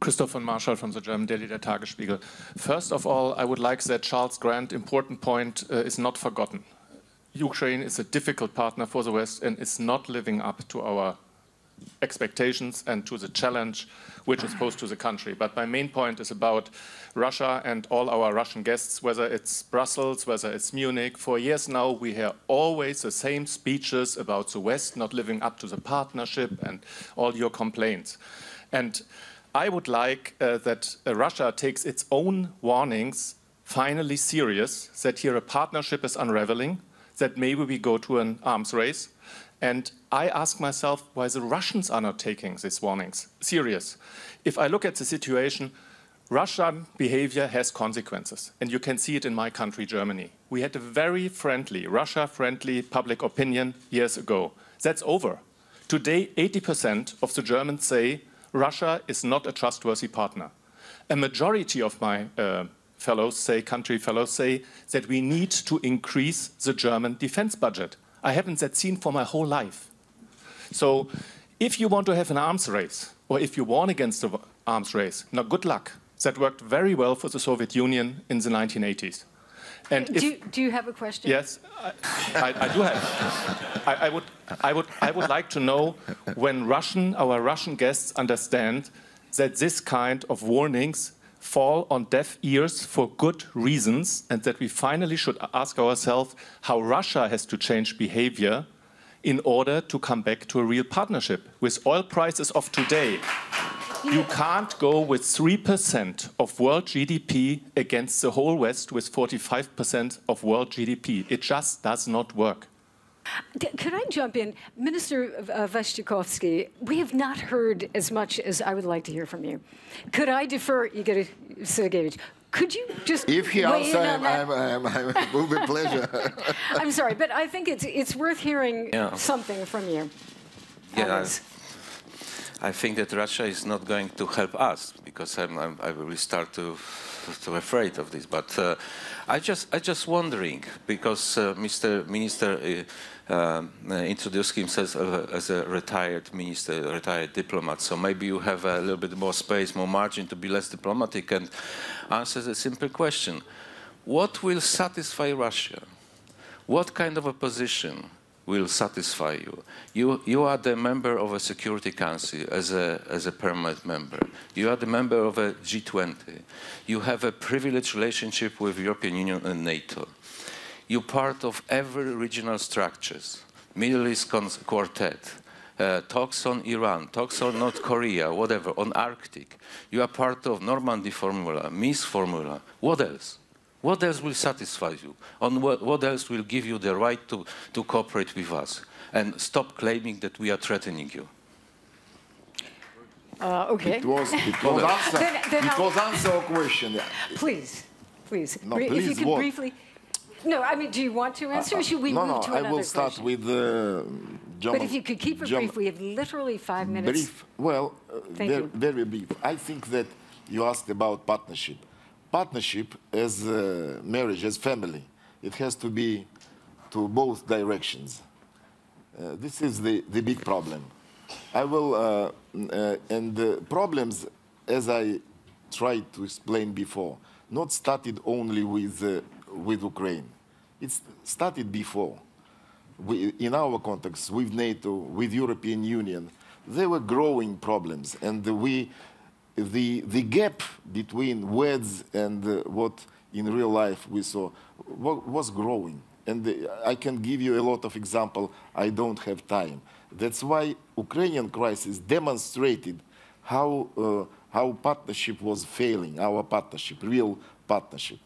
Christoph von Marschall from the German daily Der Tagesspiegel. First of all, I would like that Charles Grant's important point uh, is not forgotten. Ukraine is a difficult partner for the West and is not living up to our expectations and to the challenge which is posed to the country. But my main point is about Russia and all our Russian guests, whether it's Brussels, whether it's Munich. For years now, we hear always the same speeches about the West not living up to the partnership and all your complaints. And I would like uh, that uh, Russia takes its own warnings finally serious, that here a partnership is unraveling, that maybe we go to an arms race. And I ask myself why the Russians are not taking these warnings serious. If I look at the situation, Russian behavior has consequences. And you can see it in my country, Germany. We had a very friendly, Russia-friendly public opinion years ago. That's over. Today, eighty percent of the Germans say Russia is not a trustworthy partner. A majority of my uh, fellows say, country fellows say, that we need to increase the German defense budget. I haven't that seen for my whole life. So if you want to have an arms race, or if you warn against the arms race, now good luck. That worked very well for the Soviet Union in the nineteen eighties. And do, if, you, do you have a question? Yes, I, I, I do have. I, I, would, I, would, I would like to know when Russian, our Russian guests understand that this kind of warnings fall on deaf ears for good reasons, and that we finally should ask ourselves how Russia has to change behavior in order to come back to a real partnership. With oil prices of today, you can't go with three percent of world G D P against the whole West with forty-five percent of world G D P. It just does not work. Could I jump in? Minister uh, Waszczykowski, we have not heard as much as I would like to hear from you. Could I defer, Igor Sergeyevich? Could you just If he asks, it will be a pleasure. I'm sorry, but I think it's, it's worth hearing yeah. something from you. Yeah, I, I think that Russia is not going to help us, because I'm, I'm, I will start to... too afraid of this, but uh, I just I just wondering because uh, Mister Minister uh, uh, introduced himself as a retired minister, retired diplomat. So maybe you have a little bit more space, more margin to be less diplomatic and answer the simple question: what will satisfy Russia? What kind of a position will satisfy you? You you are the member of a Security Council as a as a permanent member. You are the member of a G twenty. You have a privileged relationship with European Union and NATO. You're part of every regional structures, Middle East Quartet, uh, talks on Iran, talks on North Korea, whatever, on Arctic. You are part of Normandy formula, Minsk formula. What else? What else will satisfy you? On what, what else will give you the right to, to cooperate with us? And stop claiming that we are threatening you. Uh, okay. It was, it was answer. Then, then it was answer a question. Please, please. No, please if you could what? briefly. No, I mean, do you want to answer? Uh, or should we no, move no, to I another question? No, I will start question? with the... Uh, German, but if you could keep it German, brief, we have literally five minutes. Brief, well, uh, very, very brief. I think that you asked about partnership. Partnership as uh, marriage, as family, it has to be to both directions. Uh, this is the, the big problem. I will, uh, uh, and the problems, as I tried to explain before, not started only with, uh, with Ukraine. It started before. We, in our context, with NATO, with European Union, there were growing problems. And we, the, the gap between words and uh, what in real life we saw was growing. And uh, I can give you a lot of examples. I don't have time. That's why Ukrainian crisis demonstrated how, uh, how partnership was failing, our partnership, real partnership.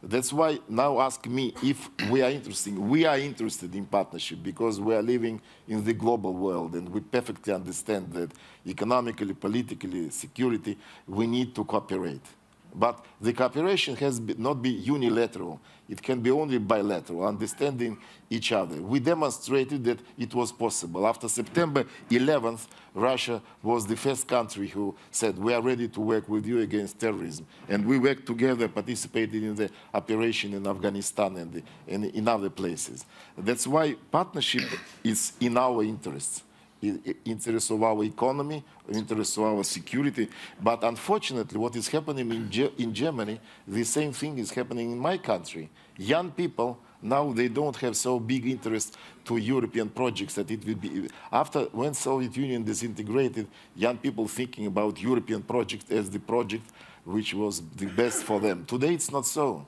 That's why now ask me if we are interested. We are interested in partnership because we are living in the global world and we perfectly understand that economically, politically, security, we need to cooperate. But the cooperation has not be unilateral. It can be only bilateral, understanding each other. We demonstrated that it was possible. After September eleventh, Russia was the first country who said, we are ready to work with you against terrorism. And we worked together, participated in the operation in Afghanistan and, the, and in other places. That's why partnership is in our interests. In the interest of our economy, in the interest of our security. But unfortunately, what is happening in, Ge in Germany, the same thing is happening in my country. Young people, now they don't have so big interest to European projects that it will be... After, when Soviet Union disintegrated, young people thinking about European project as the project which was the best for them. Today, it's not so.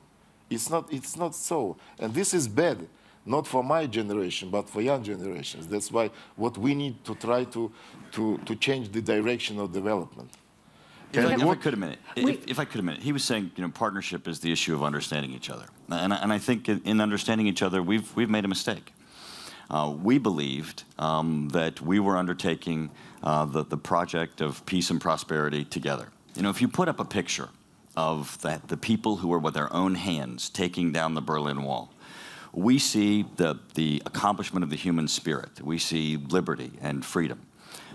It's not, it's not so. And this is bad. Not for my generation, but for young generations. That's why what we need to try to, to, to change the direction of development. If, I, if I could a minute, if, if I could a minute, he was saying, you know, partnership is the issue of understanding each other, and and I think in, in understanding each other, we've we've made a mistake. Uh, we believed um, that we were undertaking uh, the the project of peace and prosperity together. You know, if you put up a picture of that, the people who were with their own hands taking down the Berlin Wall. We see the, the accomplishment of the human spirit. We see liberty and freedom.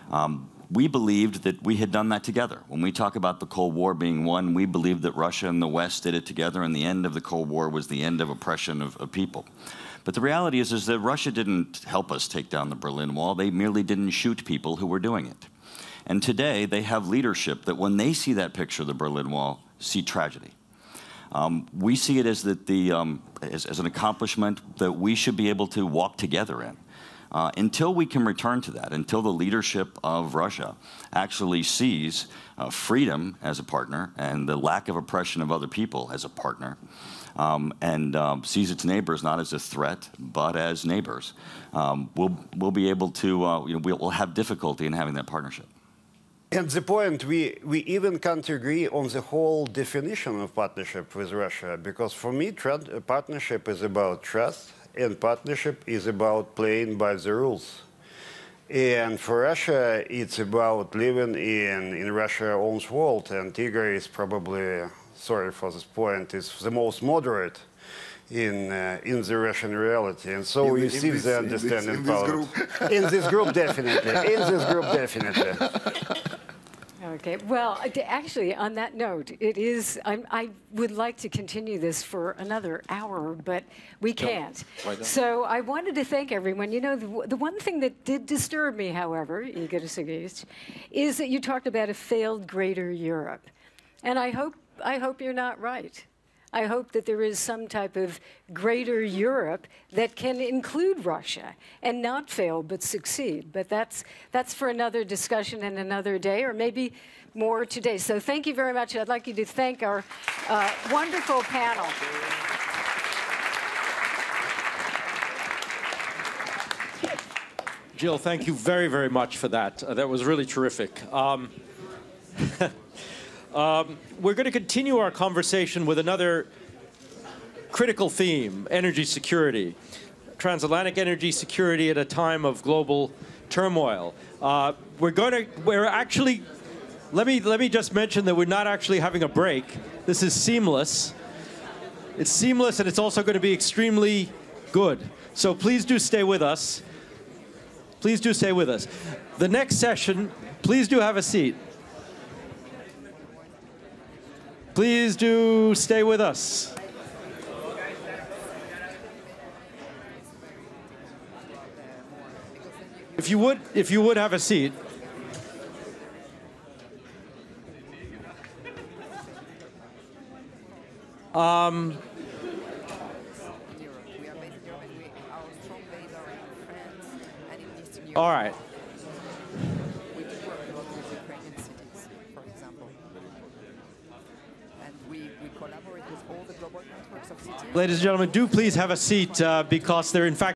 Um, we believed that we had done that together. When we talk about the Cold War being won, we believed that Russia and the West did it together, and the end of the Cold War was the end of oppression of, of people. But the reality is, is that Russia didn't help us take down the Berlin Wall. They merely didn't shoot people who were doing it. And today, they have leadership that when they see that picture of the Berlin Wall, see tragedy. Um, we see it as, that the, um, as, as an accomplishment that we should be able to walk together in. Uh, until we can return to that, until the leadership of Russia actually sees uh, freedom as a partner and the lack of oppression of other people as a partner, um, and um, sees its neighbors not as a threat, but as neighbors, um, we'll, we'll be able to, uh, you know, we'll have difficulty in having that partnership. At the point, we, we even can't agree on the whole definition of partnership with Russia, because for me, partnership is about trust, and partnership is about playing by the rules. And for Russia, it's about living in, in Russia's own world, and Igor is probably, sorry for this point, is the most moderate in uh, in the Russian reality, and so in you the, see this, the understanding in this, in this group. in this group, definitely. In this group, definitely. Okay. Well, actually, on that note, it is. I'm, I would like to continue this for another hour, but we can't. No, so I wanted to thank everyone. You know, the, the one thing that did disturb me, however, Igor Sergeyevich, is that you talked about a failed Greater Europe, and I hope I hope you're not right. I hope that there is some type of Greater Europe that can include Russia and not fail but succeed. But that's, that's for another discussion and another day, or maybe more today. So thank you very much. I'd like you to thank our uh, wonderful panel. Jill, thank you very, very much for that. Uh, that was really terrific. Um, Um, we're going to continue our conversation with another critical theme, energy security. Transatlantic energy security at a time of global turmoil. Uh, we're going to, we're actually, let me, let me just mention that we're not actually having a break. This is seamless. It's seamless, and it's also going to be extremely good. So please do stay with us. Please do stay with us. The next session, please do have a seat. Please do stay with us. If you would, if you would have a seat. Um, all right. Ladies and gentlemen, do please have a seat uh, because they're in fact